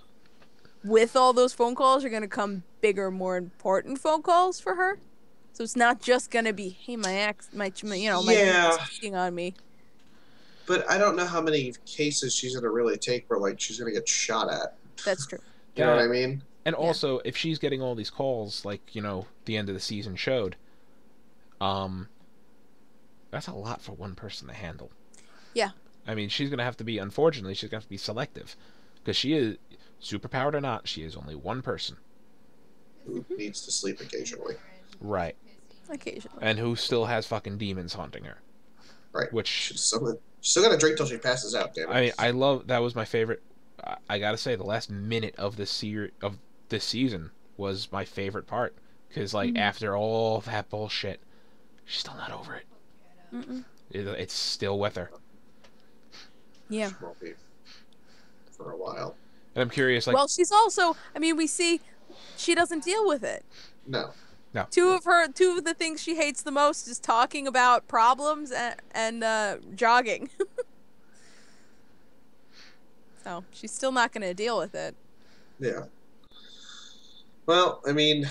with all those phone calls are going to come bigger, more important phone calls for her. So it's not just going to be, hey, my ex, my, you know, my yeah. ex is cheating on me. But I don't know how many cases she's going to really take where, like, she's going to get shot at. That's true. You yeah. know what I mean? And yeah. also, if she's getting all these calls, like, you know, the end of the season showed, um, that's a lot for one person to handle. Yeah. I mean, she's going to have to be, unfortunately, she's going to have to be selective. Because she is, superpowered or not, she is only one person. Who needs to sleep occasionally. Right. Occasionally. And who still has fucking demons haunting her. Right. Which... She's so She's still got to drink till she passes out, damn it. I mean, I love... That was my favorite... I, I gotta say, the last minute of this, se of this season was my favorite part. Because, like, mm-hmm. after all that bullshit, she's still not over it. Mm-mm. it it's still with her. Yeah. She won't be for a while. And I'm curious, like... Well, she's also... I mean, we see she doesn't deal with it. No. No. Two of her, two of the things she hates the most is talking about problems and, and uh, jogging. So she's still not going to deal with it. Yeah. Well, I mean, uh,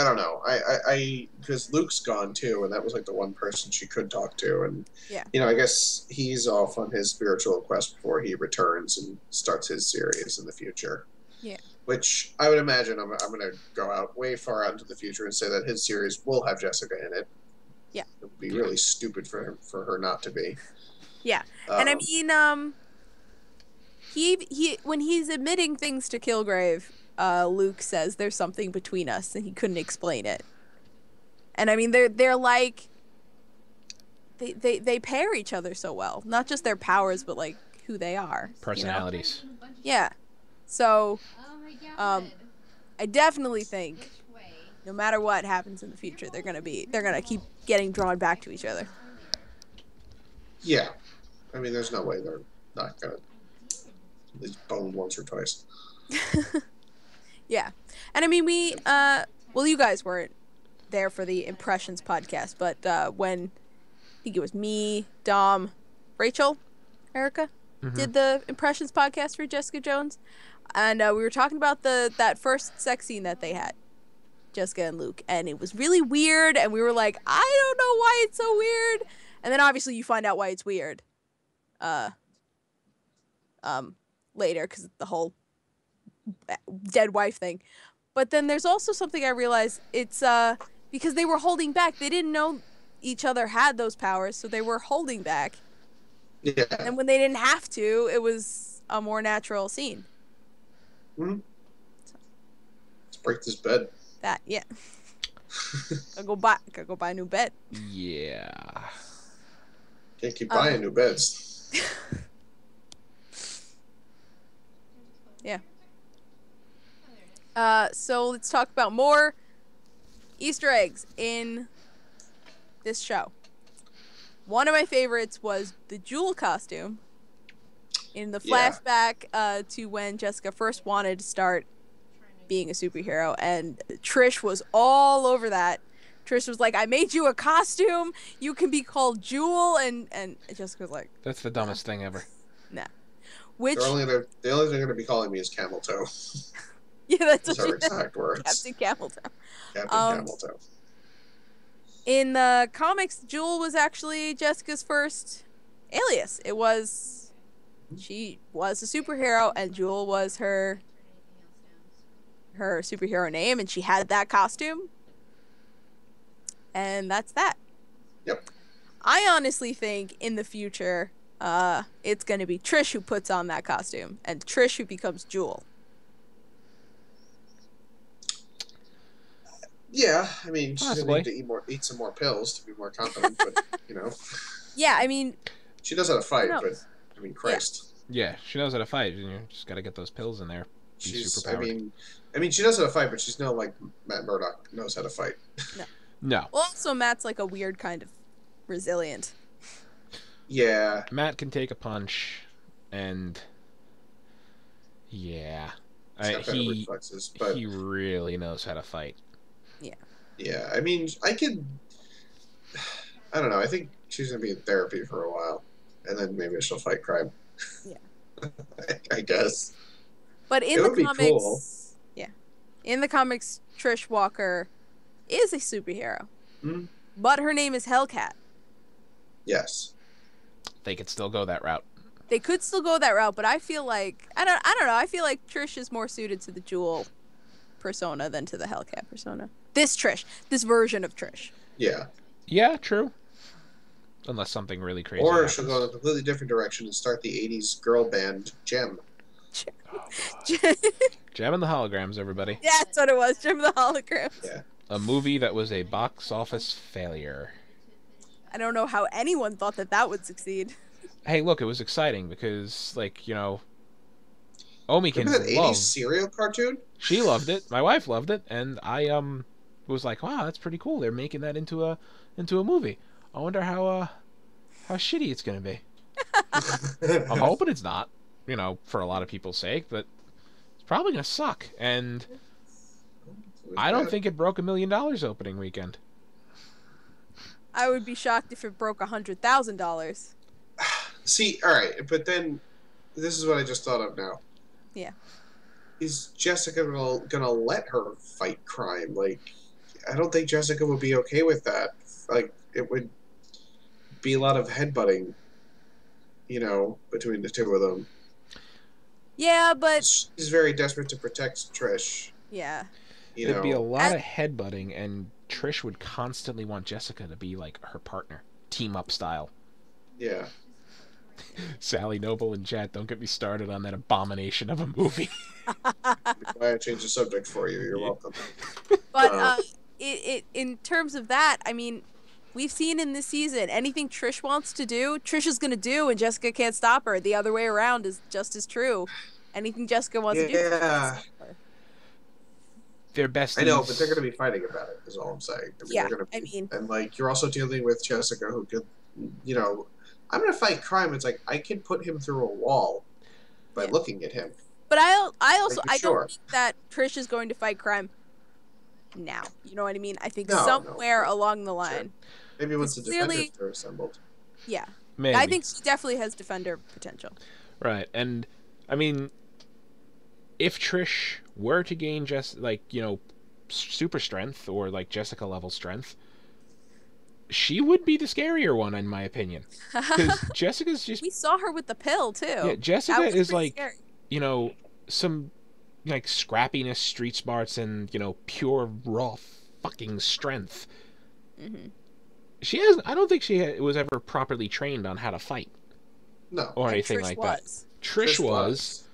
I don't know. I, I, because Luke's gone too, and that was like the one person she could talk to, and yeah. you know, I guess he's off on his spiritual quest before he returns and starts his series in the future. Yeah. Which I would imagine I'm, I'm going to go out way far out into the future and say that his series will have Jessica in it. Yeah. It would be yeah. really stupid for, him, for her not to be. Yeah, um, and I mean, um, he he when he's admitting things to Kilgrave, uh, Luke says there's something between us, and he couldn't explain it. And I mean, they're they're like, they they they pair each other so well, not just their powers, but like who they are, personalities. You know? Yeah, so, um, I definitely think, no matter what happens in the future, they're gonna be they're gonna keep getting drawn back to each other. Yeah, I mean, there's no way they're not gonna at least bone once or twice. Yeah, and I mean, we uh, well, you guys weren't there for the Impressions podcast, but uh, when I think it was me, Dom, Rachel, Erica mm-hmm. did the Impressions podcast for Jessica Jones, and uh, we were talking about the that first sex scene that they had. Jessica and Luke, and it was really weird, and we were like, I don't know why it's so weird, and then obviously you find out why it's weird uh um later, because the whole dead wife thing. But then there's also something I realized, it's uh because they were holding back, they didn't know each other had those powers, so they were holding back. Yeah. And when they didn't have to, it was a more natural scene. Mm-hmm. So. Let's break this bed. That, yeah. I'll go buy I'll go buy a new bed. Yeah. Can't keep buying um, new beds. Yeah. Uh so let's talk about more Easter eggs in this show. One of my favorites was the Jewel costume in the flashback yeah. uh to when Jessica first wanted to start being a superhero, and Trish was all over that. Trish was like, I made you a costume, you can be called Jewel, and and Jessica was like, that's the dumbest nah. thing ever. Nah. Which they're only gonna, the only thing they're gonna be calling me is Camel Toe. Yeah, that's, that's what her exact words. Captain Camel Toe. Captain um, Camel Toe. In the comics, Jewel was actually Jessica's first alias. It was she was a superhero, and Jewel was her her superhero name, and she had that costume, and that's that. Yep. I honestly think in the future uh it's going to be Trish who puts on that costume, and Trish who becomes Jewel. Yeah, I mean, she's going to need to eat more eat some more pills to be more confident. But you know, yeah, I mean, she knows how to fight, but I mean, Christ. Yeah, yeah, she knows how to fight, you know, just got to get those pills in there. She's, I mean, I mean, she knows how to fight, but she's no like Matt Murdock knows how to fight. No. No. Well, also Matt's like a weird kind of resilient. Yeah. Matt can take a punch, and yeah, I, he reflexes, but he really knows how to fight. Yeah. Yeah, I mean, I could. I don't know. I think she's gonna be in therapy for a while, and then maybe she'll fight crime. Yeah. I, I guess. But in it the comics, cool. yeah, in the comics, Trish Walker is a superhero, mm-hmm. but her name is Hellcat. Yes, they could still go that route. They could still go that route, but I feel like I don't. I don't know. I feel like Trish is more suited to the Jewel persona than to the Hellcat persona. This Trish, this version of Trish. Yeah. Yeah. True. Unless something really crazy. Or happens. She'll go in a completely different direction and start the eighties girl band Gem. Oh, Jam and the Holograms, everybody. Yeah, that's what it was. Jam and the Holograms. Yeah. A movie that was a box office failure. I don't know how anyone thought that that would succeed. Hey, look, it was exciting because, like, you know, Omikin loved that eighties serial cartoon. She loved it. My wife loved it, and I um was like, wow, that's pretty cool. They're making that into a into a movie. I wonder how uh how shitty it's gonna be. I'm hoping it's not. You know, for a lot of people's sake, but it's probably gonna suck. And I don't think it broke a million dollars opening weekend. I would be shocked if it broke a hundred thousand dollars. See, all right, but then this is what I just thought of now. Yeah. Is Jessica gonna, gonna let her fight crime? Like, I don't think Jessica would be okay with that. Like, it would be a lot of headbutting, you know, between the two of them. Yeah, but she's very desperate to protect Trish. Yeah. You It'd know. be a lot As... of headbutting, and Trish would constantly want Jessica to be like her partner, team up style. Yeah. Sally Noble in chat, don't get me started on that abomination of a movie. I changed the subject for you. You're welcome. But uh, it, it, in terms of that, I mean, we've seen in this season, anything Trish wants to do, Trish is going to do, and Jessica can't stop her. The other way around is just as true. Anything Jessica wants yeah. to do, Trish can't stop her. Their best. I know, is... but they're going to be fighting about it, is all I'm saying. I mean, yeah, they're gonna be, I mean... And, like, you're also dealing with Jessica, who could, you know... I'm going to fight crime. It's like, I can put him through a wall by yeah. looking at him. But I I also, I sure. don't think that Trish is going to fight crime now. You know what I mean? I think no, somewhere no. along the line. Sure. Maybe once the Defenders clearly, are assembled. Yeah. Maybe. I think she definitely has Defender potential. Right. And, I mean, if Trish were to gain, just like, you know, super strength or, like, Jessica level strength, she would be the scarier one, in my opinion. Because Jessica's just... We saw her with the pill, too. Yeah, Jessica is, like, scary. You know, some, like, scrappiness, street smarts, and, you know, pure, raw fucking strength. Mm-hmm. She hasn't... I don't think she was ever properly trained on how to fight. No. Or and anything Trish like was. that. Trish, Trish was. was.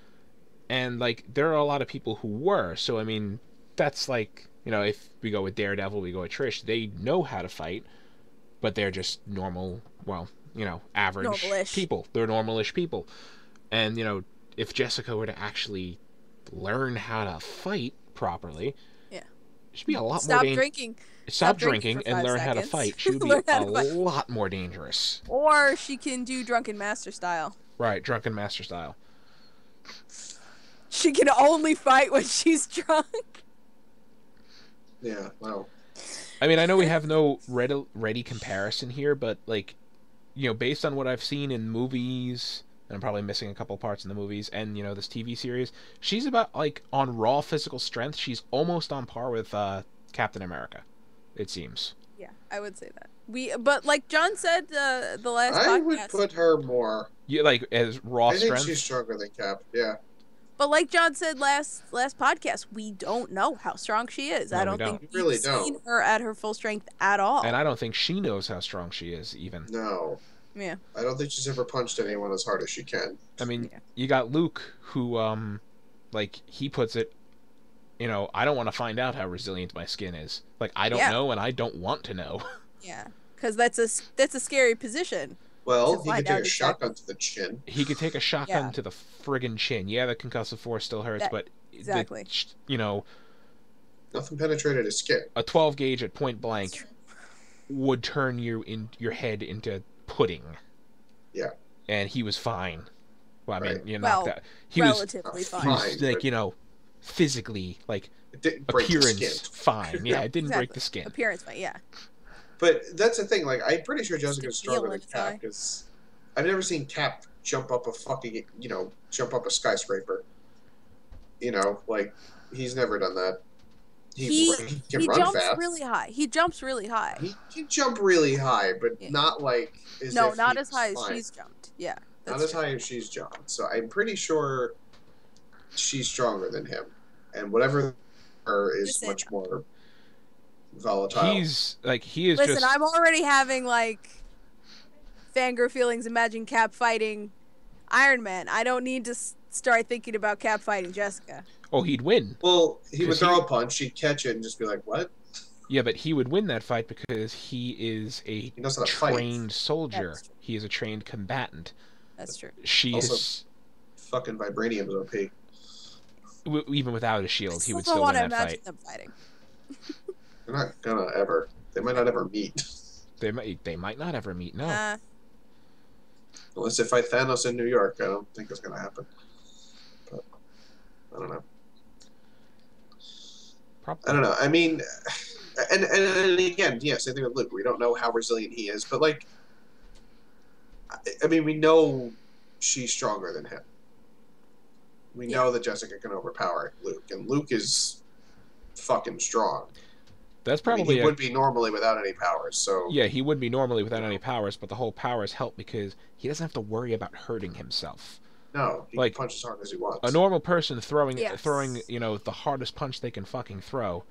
And, like, there are a lot of people who were. So, I mean, that's, like, you know, if we go with Daredevil, we go with Trish, they know how to fight. But they're just normal, well, you know, average normal-ish. people. They're normal-ish people. And, you know, if Jessica were to actually learn how to fight properly, yeah, she'd be a lot Stop more dangerous. Drinking. Stop, Stop drinking. Stop drinking and learn seconds. how to fight. She would be a lot more dangerous. Or she can do Drunken Master style. Right, Drunken Master style. She can only fight when she's drunk. Yeah, wow. I mean, I know we have no ready, ready comparison here, but, like, you know, based on what I've seen in movies, and I'm probably missing a couple parts in the movies, and, you know, this T V series, she's about, like, on raw physical strength, she's almost on par with uh, Captain America, it seems. Yeah, I would say that. We, But, like John said uh, the last I podcast... I would put her more... You, like, as raw strength? I think she's stronger than Cap, yeah. But like John said last last podcast, we don't know how strong she is. No, I don't, we don't. think we've really seen don't. her at her full strength at all. And I don't think she knows how strong she is even. No. Yeah. I don't think she's ever punched anyone as hard as she can. I mean, yeah. you got Luke, who, um, like, he puts it, you know, I don't want to find out how resilient my skin is. Like, I don't yeah. know, and I don't want to know. Yeah, because that's a, that's a scary position. Well, he could take a shotgun to the chin. He could take a shotgun yeah. to the friggin' chin. Yeah, the concussive force still hurts, that, but... Exactly. The, you know... Nothing penetrated his skin. A twelve gauge at point blank would turn you in your head into pudding. Yeah. And he was fine. Well, I right. mean, you know... Well, he relatively was, fine. He was, like, you know, physically, like, it didn't break appearance the skin. fine. Yeah, it didn't exactly. break the skin. Appearance, but yeah. But that's the thing. Like, I'm pretty sure Jessica's stronger than Cap, because I've never seen Cap jump up a fucking, you know, jump up a skyscraper. You know, like, he's never done that. He, he, he can he run jumps fast. really high. He jumps really high. He can jump really high, but yeah. not like as no, if not as high flying. as she's jumped. Yeah, that's not true. as high as she's jumped. So I'm pretty sure she's stronger than him, and whatever her is much that. more. volatile. He's like he is. Listen, just... I'm already having like fangirl feelings. Imagine Cap fighting Iron Man. I don't need to s start thinking about Cap fighting Jessica. Oh, he'd win. Well, he would throw he... a punch. He'd catch it and just be like, "What?" Yeah, but he would win that fight because he is a he trained soldier. He is a trained combatant. That's true. She also, is fucking vibranium is O P. W even without a shield, he would still win that fight. Them fighting. They're not gonna ever. They might not ever meet. They might. They might not ever meet. No. Uh, Unless they fight Thanos in New York, I don't think it's gonna happen. But I don't know. Probably. I don't know. I mean, and and, and again, yeah, same thing with Luke. We don't know how resilient he is, but like, I, I mean, we know she's stronger than him. We yeah. know that Jessica can overpower Luke, and Luke is fucking strong. That's probably I mean, he a, would be normally without any powers. So yeah, he would be normally without any powers, but the whole powers help because he doesn't have to worry about hurting himself. No, he like, can punch as hard as he wants. A normal person throwing yes. throwing you know the hardest punch they can fucking throw,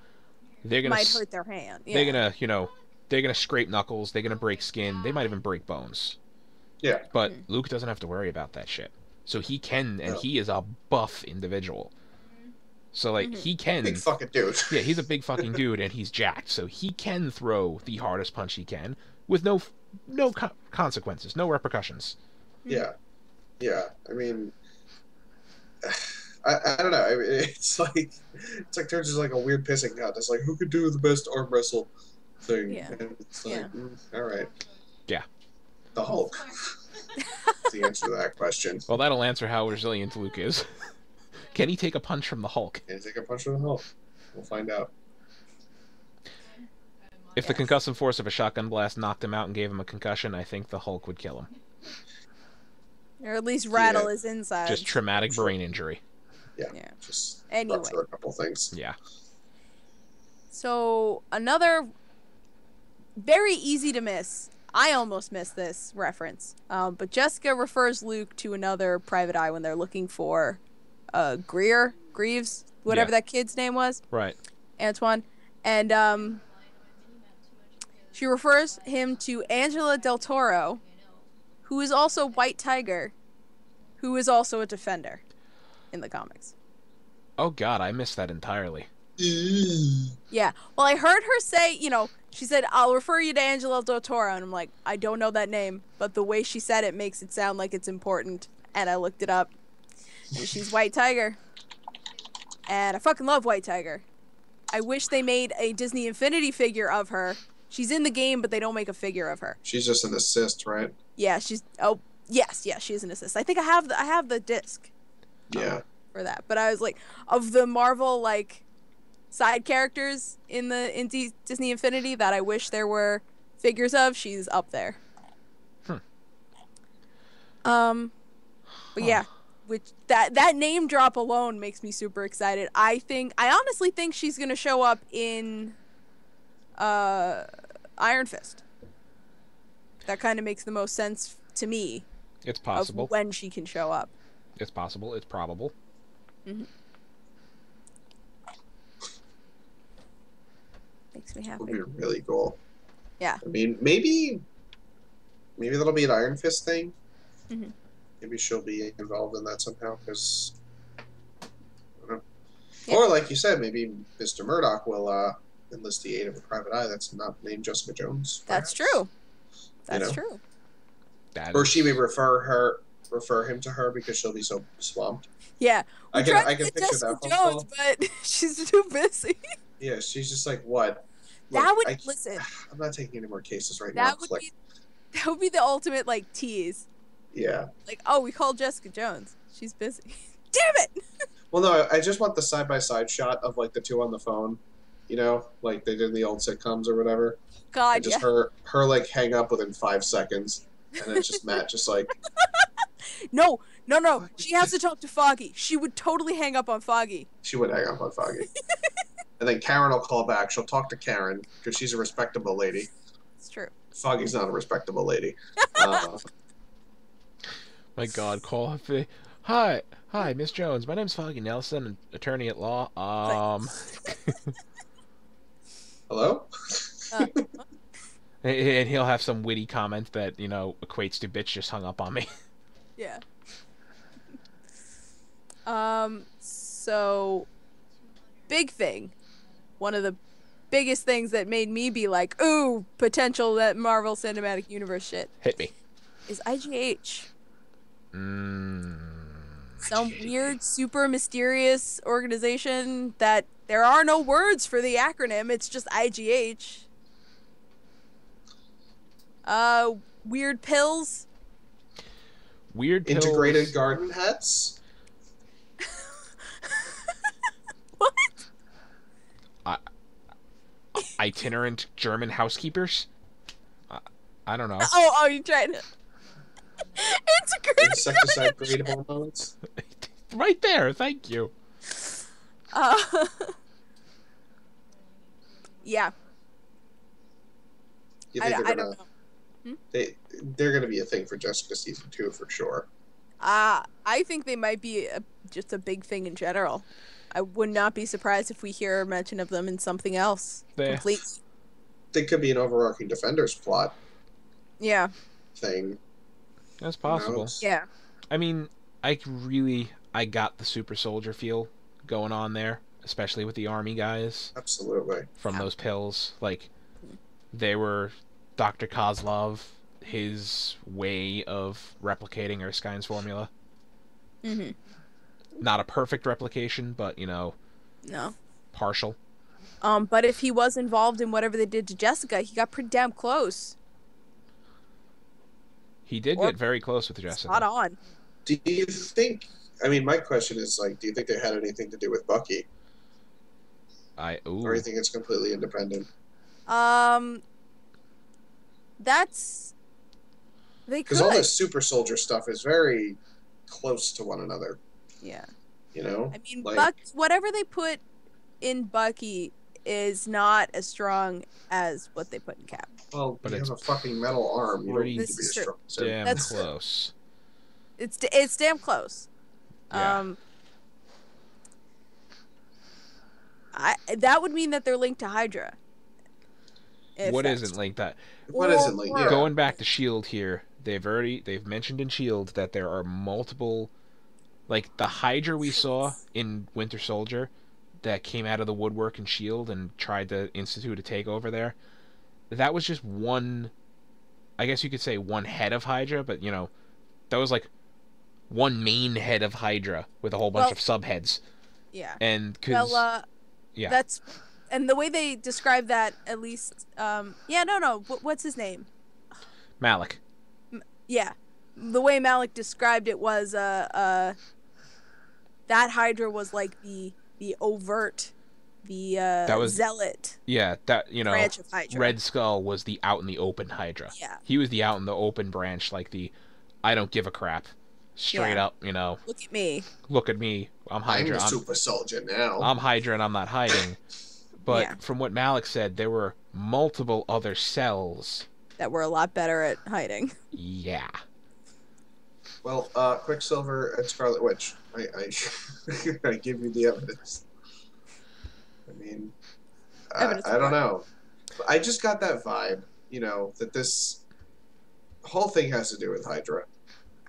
they're gonna might hurt their hand. Yeah. They're gonna you know they're gonna scrape knuckles. They're gonna break skin. They might even break bones. Yeah. But Luke doesn't have to worry about that shit. So he can, and no. he is a buff individual. So, like, he can... Big fucking dude. Yeah, he's a big fucking dude, and he's jacked. So he can throw the hardest punch he can with no no co consequences, no repercussions. Yeah. Yeah. I mean... I, I don't know. I mean, it's like... It's like there's just, like, a weird pissing contest. Like, who could do the best arm wrestle thing? Yeah. And it's like, yeah. Mm, all right. Yeah. The Hulk. That's the answer to that question. Well, that'll answer how resilient Luke is. Can he take a punch from the Hulk? Can he take a punch from the Hulk? We'll find out. If the concussive force of a shotgun blast knocked him out and gave him a concussion, I think the Hulk would kill him. Or at least rattle yeah. his insides. Just traumatic brain injury. Yeah. yeah. Just anyway. a couple things. Yeah. So, another very easy to miss. I almost missed this reference. Um, but Jessica refers Luke to another private eye when they're looking for... Uh, Greer, Greaves, whatever yeah. that kid's name was. Right. Antoine. And um, she refers him to Angela Del Toro, who is also White Tiger, who is also a Defender in the comics. Oh, God, I missed that entirely. Yeah. Well, I heard her say, you know, she said, I'll refer you to Angela Del Toro. And I'm like, I don't know that name, but the way she said it makes it sound like it's important. And I looked it up. She's White Tiger. And I fucking love White Tiger. I wish they made a Disney Infinity figure of her. She's in the game, but they don't make a figure of her. She's just an assist, right? Yeah, she's... Oh, yes, yeah, she's an assist. I think I have the, I have the disc. Yeah. Um, for that. But I was like, of the Marvel, like, side characters in the in D Disney Infinity that I wish there were figures of, she's up there. Hmm. Um, but huh. yeah. Which that that name drop alone makes me super excited. I think I honestly think she's gonna show up in uh, Iron Fist. That kind of makes the most sense to me. It's possible of when she can show up. It's possible. It's probable. Mm-hmm. Makes me happy. That would be really cool. Yeah. I mean, maybe maybe that'll be an Iron Fist thing. Mm-hmm. Maybe she'll be involved in that somehow, because, yeah. Or like you said, maybe Mister Murdoch will uh, enlist the aid of a private eye that's not named Jessica Jones. Perhaps. That's true. That's you know? true. That or she may refer her, refer him to her because she'll be so swamped. Yeah, We're I can, I can picture Jessica that. Jones, but she's too busy. Yeah, she's just like what? That Look, would I, listen. I'm not taking any more cases right that now. Would like, be, that would be the ultimate like tease. Yeah. Like, oh, we called Jessica Jones. She's busy. Damn it! Well, no, I just want the side-by-side shot of, like, the two on the phone. You know? Like they did in the old sitcoms or whatever. God, and just yeah. her, her, like, hang up within five seconds. And then just Matt just, like... No, no, no. She has to talk to Foggy. She would totally hang up on Foggy. She would hang up on Foggy. And then Karen will call back. She'll talk to Karen, because she's a respectable lady. It's true. Foggy's not a respectable lady. Uh, My God, call up the... Hi, hi, Miss Jones. My name's Foggy Nelson, attorney at law. Um. Hello. Uh, and he'll have some witty comment that you know equates to "bitch just hung up on me." Yeah. Um. So, big thing. One of the biggest things that made me be like, "Ooh, potential that Marvel Cinematic Universe shit." Hit me. Is I G H. Some weird, super mysterious organization that there are no words for the acronym. It's just I G H. Uh, weird pills. Weird pills. Integrated garden hats. What? Uh, itinerant German housekeepers. Uh, I don't know. Oh, oh, you tried it. Integrated insecticide grade hormones. Right there, thank you. Uh, yeah. You think I, they're I gonna, don't know. Hmm? They, they're going to be a thing for Jessica Season two for sure. Uh, I think they might be a, just a big thing in general. I would not be surprised if we hear mention of them in something else. They, Complete. They could be an overarching Defenders plot. Yeah. Thing. That's possible. Gross. Yeah. I mean, I really, I got the super soldier feel going on there, especially with the army guys. Absolutely. From yeah. those pills. Like, they were Doctor Kozlov, his way of replicating Erskine's formula. Mm-hmm. Not a perfect replication, but, you know, no. partial. Um, but if he was involved in whatever they did to Jessica, he got pretty damn close. He did or get very close with Jessica. Spot on. Do you think... I mean, my question is, like, do you think they had anything to do with Bucky? I... Ooh. Or do you think it's completely independent? Um... That's... They could. Because all this super soldier stuff is very close to one another. Yeah. You know? I mean, like, Buck, whatever they put in Bucky is not as strong as what they put in Cap. Well, but you it's have a fucking metal arm. You don't need to be as strong. So. Damn That's close. It's it's damn close. Yeah. Um, I that would mean that they're linked to Hydra. What isn't linked that? What isn't linked? Yeah. Going back to S H I E L D here, they've already they've mentioned in S H I E L D that there are multiple, like the Hydra we saw in Winter Soldier, that came out of the woodwork in S H I E L D and tried to institute a takeover there. That was just one, I guess you could say one head of Hydra, but, you know, that was like one main head of Hydra with a whole bunch well, of subheads. Yeah. And cause, well, uh, yeah. That's, and the way they describe that, at least, um, yeah, no, no, what, what's his name? Malik. M yeah. The way Malik described it was, uh, uh, that Hydra was like the, the overt, the uh, that was, zealot. Yeah, that you know, branch of Hydra. Red Skull was the out in the open Hydra. Yeah, he was the out in the open branch, like the, I don't give a crap, straight yeah. up. You know, look at me. Look at me. I'm Hydra. I'm a super soldier now. I'm Hydra and I'm not hiding. But yeah. from what Malik said, there were multiple other cells that were a lot better at hiding. Yeah. Well, uh, Quicksilver and Scarlet Witch. I, I, I give you the evidence. I mean, evidence I, I don't know. I just got that vibe, you know, that this whole thing has to do with Hydra.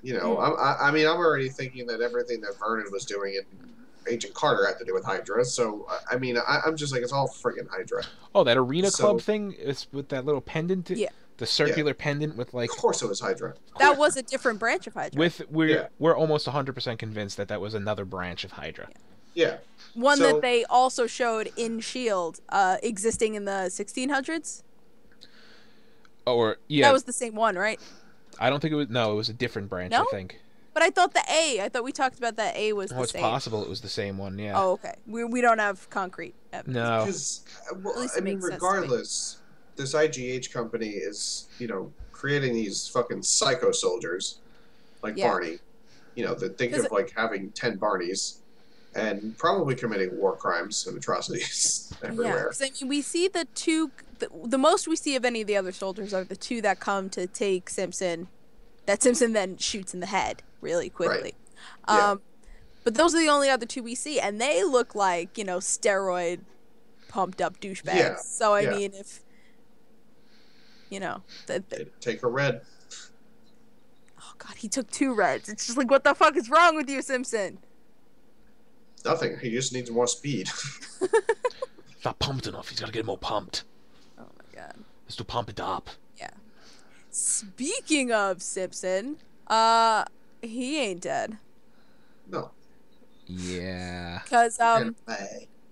You know, mm. I'm, I, I mean, I'm already thinking that everything that Vernon was doing in Agent Carter had to do with Hydra. So, I mean, I, I'm just like, it's all friggin' Hydra. Oh, that Arena so, Club thing is with that little pendant? Yeah. The circular yeah. pendant with like. Of course, it was Hydra. That was a different branch of Hydra. With we're yeah. we're almost one hundred percent convinced that that was another branch of Hydra. Yeah. yeah. One so, that they also showed in S H I E L D, uh, existing in the sixteen hundreds. Or yeah. That was the same one, right? I don't think it was. No, it was a different branch. No? I think. But I thought the A. I thought we talked about that A was. Well, the it's same. possible it was the same one. Yeah. Oh, okay. We we don't have concrete evidence. No. Because well, at least I mean, regardless. This I G H company is, you know, creating these fucking psycho soldiers, like yeah. Barney, you know, that think of like having ten Barneys, and probably committing war crimes and atrocities everywhere. Yeah, I mean, we see the two, the, the most we see of any of the other soldiers are the two that come to take Simpson, that Simpson then shoots in the head really quickly. Right. Um, yeah. But those are the only other two we see, and they look like, you know, steroid pumped up douchebags. Yeah. So I yeah. mean, if You know, the, the... take a red. Oh God, he took two reds. It's just like, what the fuck is wrong with you, Simpson? Nothing. He just needs more speed. He's not pumped enough. He's got to get more pumped. Oh my God. Let's do pump it up. Yeah. Speaking of Simpson, uh, he ain't dead. No. Yeah. Cause um.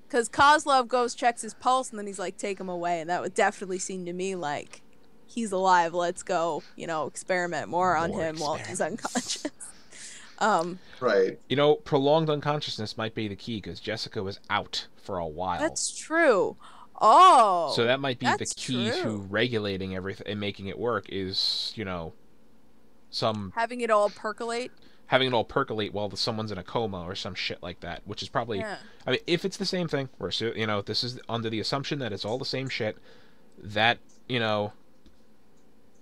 Because Kozlov goes, checks his pulse, and then he's like, take him away. And that would definitely seem to me like, he's alive. Let's go, you know, experiment more on more him while he's unconscious. um, right. You know, prolonged unconsciousness might be the key because Jessica was out for a while. That's true. Oh. So that might be the key true. to regulating everything and making it work is, you know, some... Having it all percolate. Having it all percolate while the, someone's in a coma or some shit like that, which is probably, yeah. I mean, if it's the same thing, we're, you know, this is under the assumption that it's all the same shit, that, you know,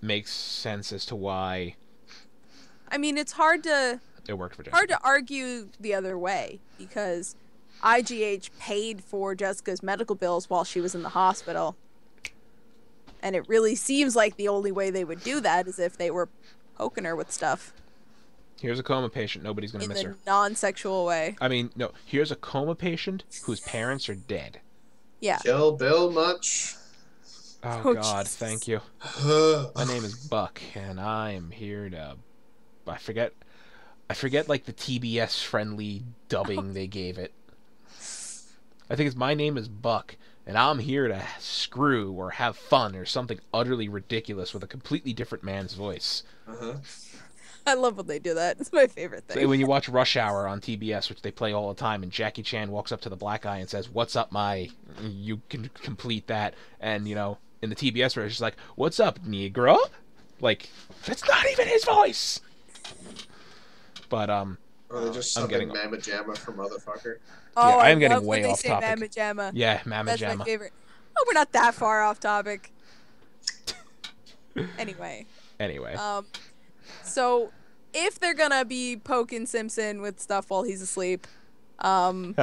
makes sense as to why. I mean, it's hard to, it worked for Jessica. Hard to argue the other way, because I G H paid for Jessica's medical bills while she was in the hospital, and it really seems like the only way they would do that is if they were poking her with stuff. Here's a coma patient. Nobody's going to miss her. In a non-sexual way. I mean, no. Here's a coma patient whose parents are dead. Yeah. Kill Bill much? Oh, oh God, Jesus. Thank you. My name is Buck, and I'm here to... I forget... I forget, like, the T B S-friendly dubbing they gave it. I think it's My Name is Buck, and I'm here to screw or have fun or something utterly ridiculous with a completely different man's voice. Uh-huh. I love when they do that. It's my favorite thing. So when you watch Rush Hour on T B S, which they play all the time, and Jackie Chan walks up to the black guy and says, "What's up, my... You can complete that." And, you know, in the T B S version, it's like, "What's up, Negro?" Like, that's not even his voice! But, um... Or they just I'm getting Mamma Jamma for motherfucker. Oh, yeah, I am getting way off topic. Mamma Jamma. Yeah, Mamma Jamma. That's my favorite. Oh, we're not that far off topic. Anyway. Anyway. Um, so, if they're gonna be poking Simpson with stuff while he's asleep, um,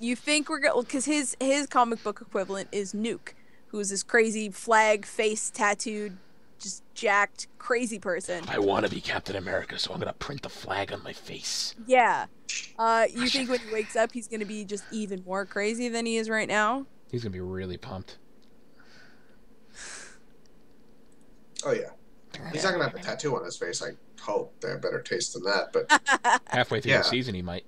you think we're gonna... Because his, his comic book equivalent is Nuke, who's this crazy flag face tattooed... just jacked crazy person. I want to be Captain America, so I'm gonna print the flag on my face. Yeah. Uh, you think when he wakes up, he's gonna be just even more crazy than he is right now? He's gonna be really pumped. Oh yeah. He's not gonna have a tattoo on his face. I hope they have better taste than that. But halfway through yeah. the season, he might.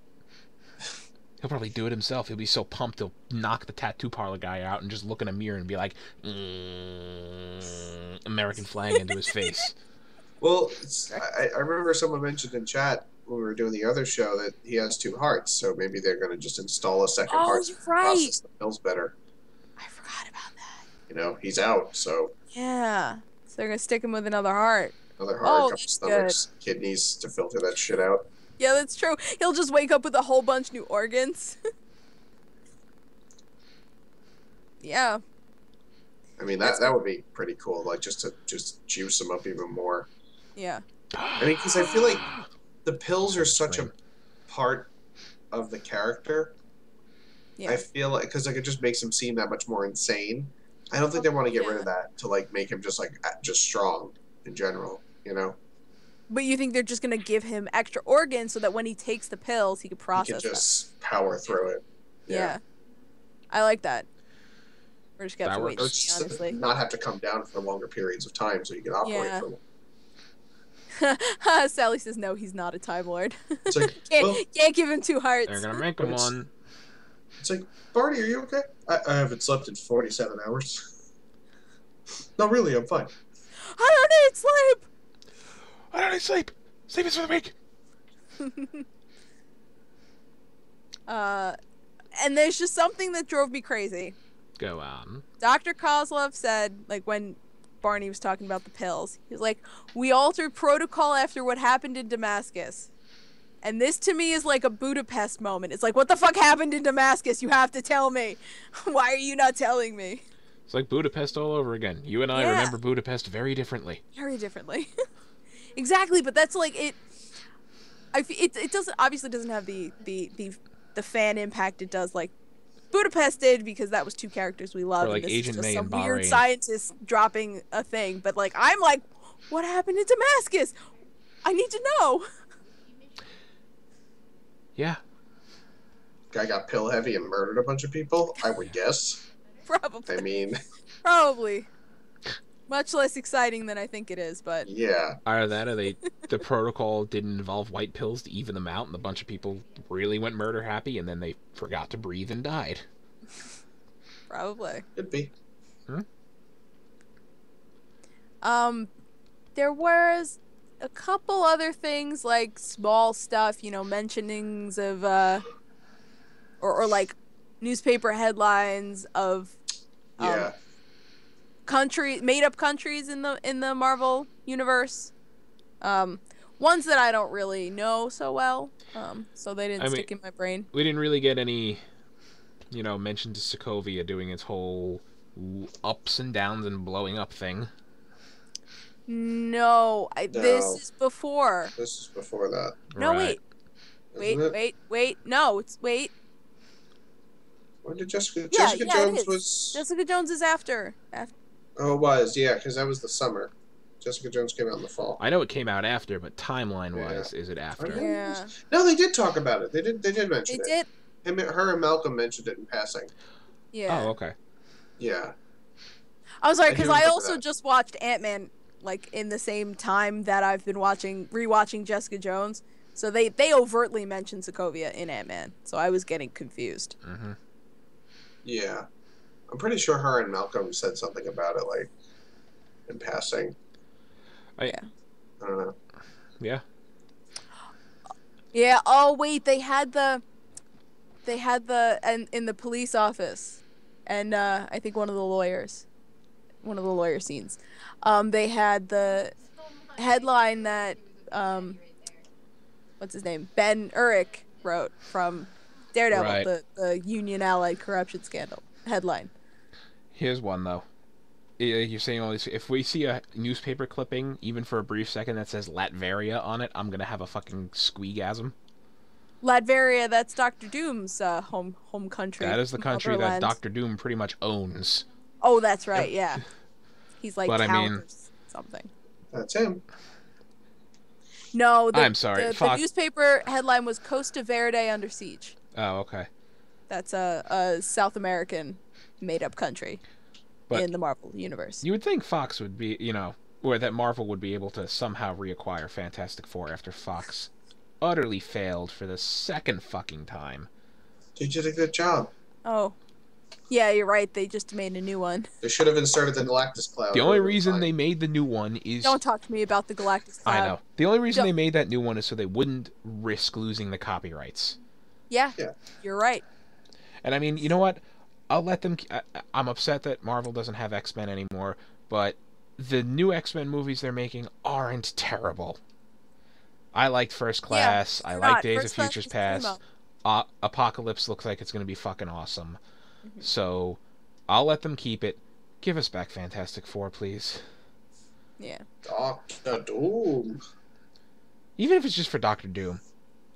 He'll probably do it himself. He'll be so pumped he'll knock the tattoo parlor guy out and just look in a mirror and be like, mm, American flag into his face. Well, it's, I, I remember someone mentioned in chat when we were doing the other show that he has two hearts, so maybe they're going to just install a second oh, heart. You're right. Process that feels better. I forgot about that. You know, he's out, so. Yeah. So they're going to stick him with another heart. Another heart, oh, couple stomachs, good. Kidneys to filter that shit out. Yeah, that's true. He'll just wake up with a whole bunch of new organs. Yeah. I mean, that that would be pretty cool, like, just to just juice him up even more. Yeah. I mean, because I feel like the pills are such a part of the character. Yeah. I feel like, because like, it just makes him seem that much more insane. I don't think they want to get yeah. rid of that to, like, make him just, like, just strong in general, you know? But you think they're just going to give him extra organs so that when he takes the pills, he can process it? He can just them. power through it. Yeah. yeah. I like that. We're just going to have to wait, honestly. Not have to come down for longer periods of time so you can operate yeah. for them. Sally says, no, he's not a Time Lord. It's like, can't, well, can't give him two hearts. They're going to make him it's, one. It's like, Barty, are you okay? I, I haven't slept in forty-seven hours. No, really, I'm fine. I don't need sleep! I don't need sleep. Sleep is for the weak. uh, and there's just something that drove me crazy. Go on. Doctor Kozlov said, like, when Barney was talking about the pills, he was like, "We altered protocol after what happened in Damascus." And this to me is like a Budapest moment. It's like, what the fuck happened in Damascus? You have to tell me. Why are you not telling me? It's like Budapest all over again. You and I yeah. remember Budapest very differently. Very differently. Exactly, but that's like it. I it it doesn't obviously doesn't have the the the the fan impact it does like Budapest did, because that was two characters we loved. Or like and this Agent is just May some and weird Bahrain. Scientist dropping a thing, but like I'm like, what happened in Damascus? I need to know. Yeah. Guy got pill heavy and murdered a bunch of people. I would guess. Probably. I mean. Probably. Much less exciting than I think it is, but... Yeah. Either that or they, the protocol didn't involve white pills to even them out, and a bunch of people really went murder-happy, and then they forgot to breathe and died. Probably. Could be. Hmm? Um, there was a couple other things, like small stuff, you know, mentionings of, uh... Or, or like, newspaper headlines of... Um, yeah. Country made up countries in the in the Marvel universe, um, ones that I don't really know so well, um, so they didn't I stick mean, in my brain. We didn't really get any, you know, mention to Sokovia doing its whole ups and downs and blowing up thing. No, I, no. this is before. This is before that. No, right. wait, Isn't wait, it? wait, wait. No, it's wait. When did Jessica? Yeah, Jessica yeah, Jones it is. was. Jessica Jones is after. after. Oh, it was, yeah, because that was the summer. Jessica Jones came out in the fall. I know it came out after, but timeline-wise, yeah. is it after? Yeah. No, they did talk about it. They did. They did mention they it. They did. Him, her and Malcolm mentioned it in passing. Yeah. Oh, okay. Yeah. I was like, because I, I also that. just watched Ant-Man like in the same time that I've been watching rewatching Jessica Jones, so they they overtly mentioned Sokovia in Ant-Man, so I was getting confused. Mm-hmm. Yeah, I'm pretty sure her and Malcolm said something about it, like in passing. I, yeah. I don't know. Yeah. Yeah. Oh wait, they had the, they had the and in the police office, and uh, I think one of the lawyers. One of the lawyer scenes, um, they had the headline that um, what's his name, Ben Urich wrote from Daredevil, right. the, the Union Allied corruption scandal headline. Here's one though. You're saying all these. If we see a newspaper clipping, even for a brief second, that says Latveria on it, I'm gonna have a fucking squeegasm. Latveria, that's Doctor Doom's uh, home home country. That is the country Motherland. that Doctor Doom pretty much owns. Oh, that's right, yeah. He's like, but I mean, or something. That's him. No, the, I'm sorry. The, Fox... the newspaper headline was Costa Verde under siege. Oh, okay. That's a, a South American made-up country but in the Marvel universe. You would think Fox would be, you know, or that Marvel would be able to somehow reacquire Fantastic Four after Fox utterly failed for the second fucking time. You did a good job. Oh. Yeah, you're right. They just made a new one. They should have inserted the Galactus Cloud. The only reason time. they made the new one is... Don't talk to me about the Galactus Cloud. I know. The only reason Don't... they made that new one is so they wouldn't risk losing the copyrights. Yeah, yeah. You're right. And I mean, you know what? I'll let them... I, I'm upset that Marvel doesn't have X-Men anymore, but the new X-Men movies they're making aren't terrible. I liked First Class. Yeah, I liked Days First of Future's Past. Uh, Apocalypse looks like it's going to be fucking awesome. So, I'll let them keep it. Give us back Fantastic Four, please. Yeah. Doctor Doom. Even if it's just for Doctor Doom.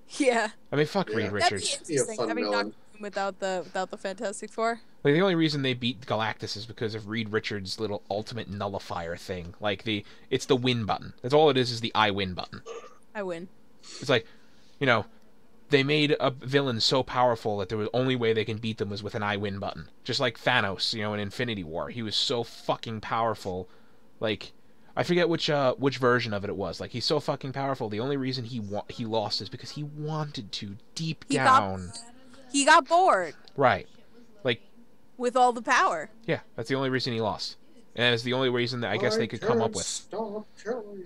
Yeah. I mean, fuck yeah. Reed Richards. That'd be interesting, having Doctor Doom without the, without the Fantastic Four. Like, the only reason they beat Galactus is because of Reed Richards' little ultimate nullifier thing. Like, the it's the win button. That's all it is, is the I win button. I win. It's like, you know... They made a villain so powerful that the only way they can beat them was with an I win button. Just like Thanos, you know, in Infinity War. He was so fucking powerful. Like, I forget which uh, which version of it it was. Like, he's so fucking powerful. The only reason he wa he lost is because he wanted to deep he down. Got, he got bored. Right. Like. With all the power. Yeah, that's the only reason he lost. And it's the only reason that I guess I they could come up with. Stop killing.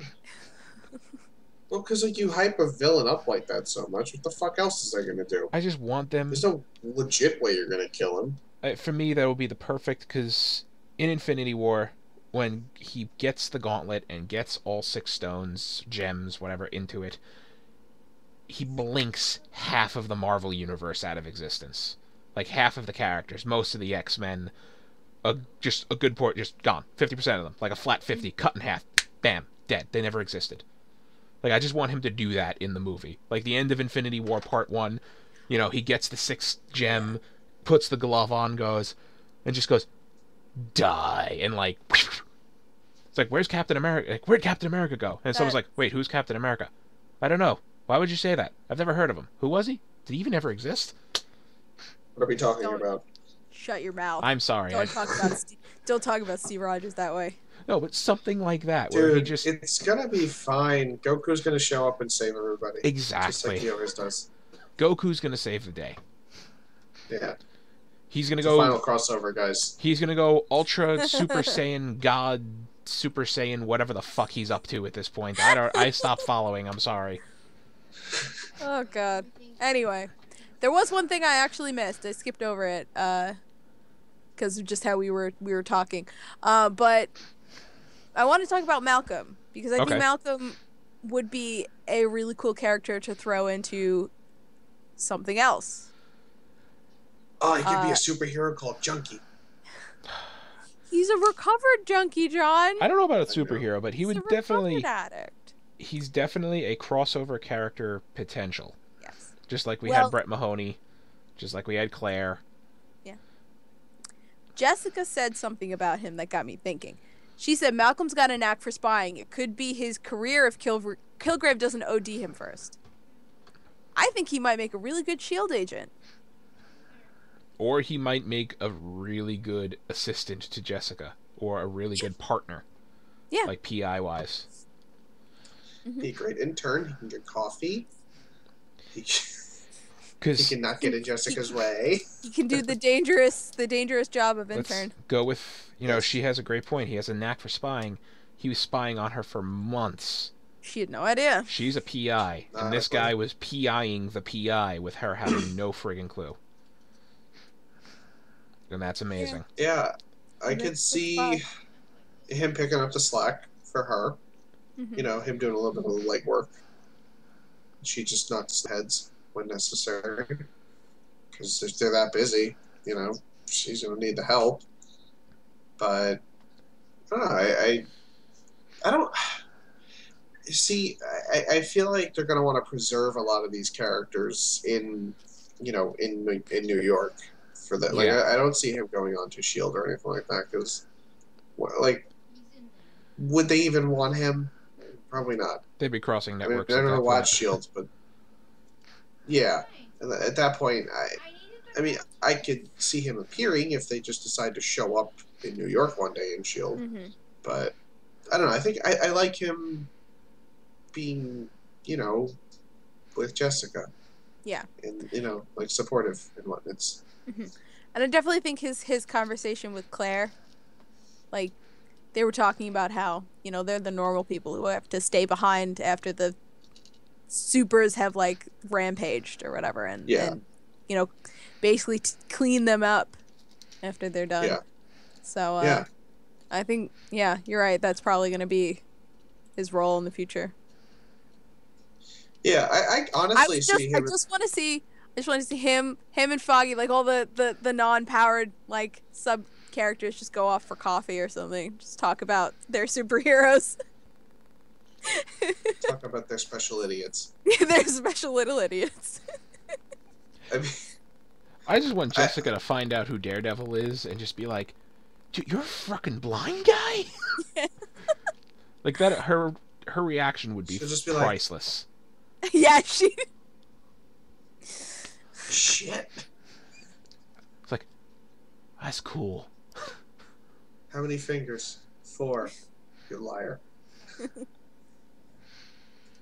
Well, because like, you hype a villain up like that so much, what the fuck else is they going to do? I just want them... There's no legit way you're going to kill him. Uh, for me, that would be the perfect, because in Infinity War, when he gets the gauntlet and gets all six stones, gems, whatever, into it, he blinks half of the Marvel universe out of existence. Like, half of the characters, most of the X-Men, uh, just a good port, just gone. fifty percent of them. Like a flat fifty, cut in half, bam, dead. They never existed. Like, I just want him to do that in the movie. Like, the end of Infinity War Part one, you know, he gets the sixth gem, puts the glove on, goes, and just goes, die. And, like, it's like, where's Captain America? Like, where'd Captain America go? And someone's like, wait, who's Captain America? I don't know. Why would you say that? I've never heard of him. Who was he? Did he even ever exist? What are we talking don't about? Shut your mouth. I'm sorry. Don't, talk about Steve, don't talk about Steve Rogers that way. No, but something like that. Dude, where he just... it's gonna be fine. Goku's gonna show up and save everybody. Exactly. Just like he always does. Goku's gonna save the day. Yeah. He's gonna it's go... final crossover, guys. He's gonna go Ultra Super Saiyan God Super Saiyan whatever the fuck he's up to at this point. I don't... I stopped following. I'm sorry. Oh, God. Anyway. There was one thing I actually missed. I skipped over it. Uh... Because of just how we were, we were talking. Uh, but... I want to talk about Malcolm, because I okay. think Malcolm would be a really cool character to throw into something else. Oh, he could uh, be a superhero called Junkie. He's a recovered junkie, John. I don't know about a superhero, but he he's would a definitely... addict. He's definitely a crossover character potential. Yes. Just like we well, had Brett Mahoney, just like we had Claire. Yeah. Jessica said something about him that got me thinking. She said Malcolm's got a knack for spying. It could be his career if Kilver Kilgrave doesn't O D him first. I think he might make a really good S H I E L D agent. Or he might make a really good assistant to Jessica. Or a really good partner. Yeah. Like P I-wise. Mm-hmm. Be a great intern. He can get coffee. He, he cannot get in Jessica's he, way. He can do the dangerous the dangerous job of intern. Let's go with, you know, yes. She has a great point. He has a knack for spying. He was spying on her for months. She had no idea. She's a P I. And uh, this guy was P I-ing the P I with her having no friggin' clue. And that's amazing. Yeah. yeah I could see fun. him picking up the slack for her. Mm-hmm. You know, him doing a little bit of the legwork. She just knocks heads when necessary. Because if they're that busy, you know, she's going to need the help. But, I don't know, I, I, I don't... See, I, I feel like they're going to want to preserve a lot of these characters in, you know, in in New York for that. Like, yeah. I, I don't see him going on to S H I E L D or anything like that because, like, would they even want him? Probably not. They'd be crossing networks. I mean, they're going to watch S H I E L D, but yeah, at that point, I, I mean, I could see him appearing if they just decide to show up in New York one day in S H I E L D. Mm-hmm. But I don't know. I think I, I like him. Being, you know, with Jessica. Yeah. And, you know, like, supportive and whatnot. It's... Mm-hmm. And I definitely think his, his conversation with Claire, like, they were talking about how, you know, they're the normal people who have to stay behind after the supers have, like, rampaged or whatever. And, yeah. and you know, basically t clean them up after they're done. Yeah. So, uh, yeah. I think, yeah, you're right. That's probably going to be his role in the future. Yeah, I, I honestly I just, see him. I just want to see, I just want to see him, him and Foggy, like all the the, the non-powered like sub characters, just go off for coffee or something. Just talk about their superheroes. Talk about their special idiots. Their special little idiots. I mean, I just want Jessica I, to find out who Daredevil is and just be like, "Dude, you're a fucking blind guy." Yeah. Like that, her her reaction would be, just be priceless. Like, yeah, she. Shit. It's like, that's cool. How many fingers? Four. You liar.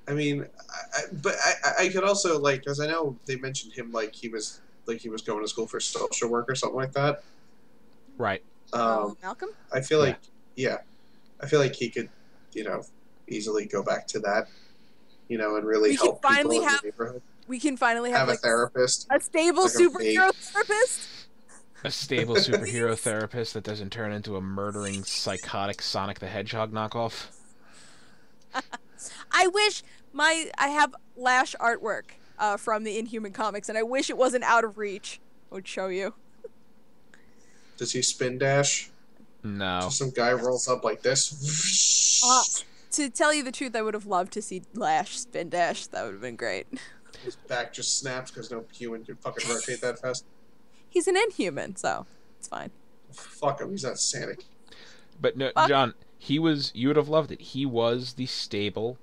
I mean, I, I, but I, I could also like, because I know they mentioned him like he was like he was going to school for social work or something like that. Right. Um, oh, Malcolm. I feel like yeah. yeah, I feel like he could, you know, easily go back to that. You know, and really we help can finally people in have, the neighborhood. We can finally have, have like, a therapist. A stable like superhero a therapist. A stable superhero therapist that doesn't turn into a murdering, psychotic Sonic the Hedgehog knockoff. I wish my... I have Lash artwork uh, from the Inhuman comics, and I wish it wasn't out of reach. I would show you. Does he spin dash? No. So some guy rolls up like this. Uh, To tell you the truth, I would have loved to see Lash spin dash. That would have been great. His back just snaps because no human could fucking rotate that fast. He's an Inhuman, so it's fine. Fuck him. He's not Sanic. But no, Fuck. John, he was. You would have loved it. He was the stable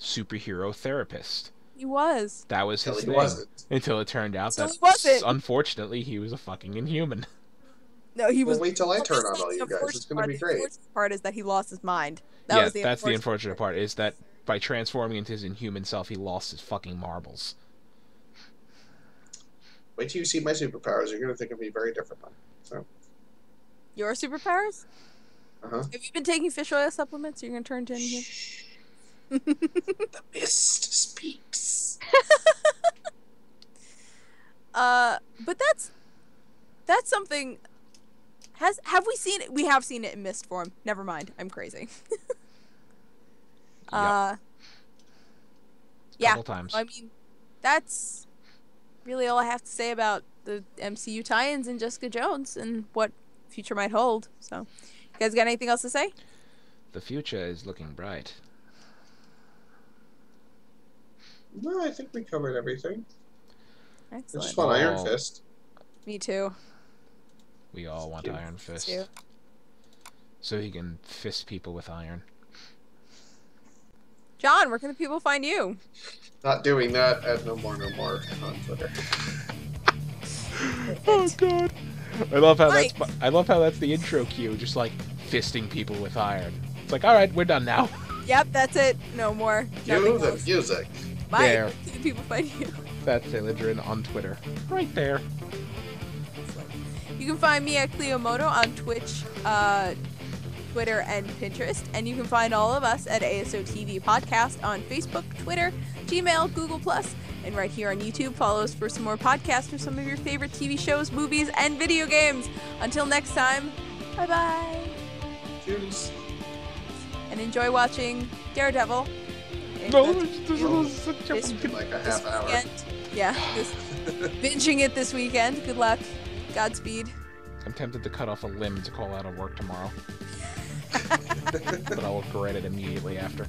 superhero therapist. He was. That was Until his. He name. Wasn't. Until it turned out Until that he wasn't. Unfortunately he was a fucking Inhuman. No, he was. Well, wait till I turn on all you guys. It's going to be great. The unfortunate part is that he lost his mind. That yeah, was the that's unfortunate the unfortunate part. part, is that by transforming into his Inhuman self, he lost his fucking marbles. Wait till you see my superpowers. You're going to think of me very differently. So. Your superpowers? Uh-huh. Have you been taking fish oil supplements? You're going to turn to Inhuman? The mist speaks. uh, But that's... That's something... Has have we seen it? We have seen it in mist form. Never mind. I'm crazy. uh, yeah. Couple times. I mean, that's really all I have to say about the M C U tie-ins and Jessica Jones and what future might hold. So, you guys got anything else to say? The future is looking bright. No, I think we covered everything. Excellent. I just want oh. Iron Fist. Me too. We all want Iron Fist. so he can fist people with iron. John, where can the people find you? Not doing that at No More No More on Twitter. Oh god. I love how Mike. that's I love how that's the intro cue, just like fisting people with iron. It's like, all right, we're done now. Yep, that's it. No more. Do the music. Mike, there. Where can the people find you? That's Illigrin on Twitter. Right there. You can find me at Cleomoto on Twitch, uh, Twitter, and Pinterest. And you can find all of us at A S O T V Podcast on Facebook, Twitter, Gmail, Google Plus, and right here on YouTube. Follow us for some more podcasts from some of your favorite T V shows, movies, and video games. Until next time, bye-bye. Cheers. And enjoy watching Daredevil. No, this is such a... This, like a half hour. Weekend. Yeah, this, binging it this weekend. Good luck. Godspeed. I'm tempted to cut off a limb to call out of work tomorrow. But I'll regret it immediately after.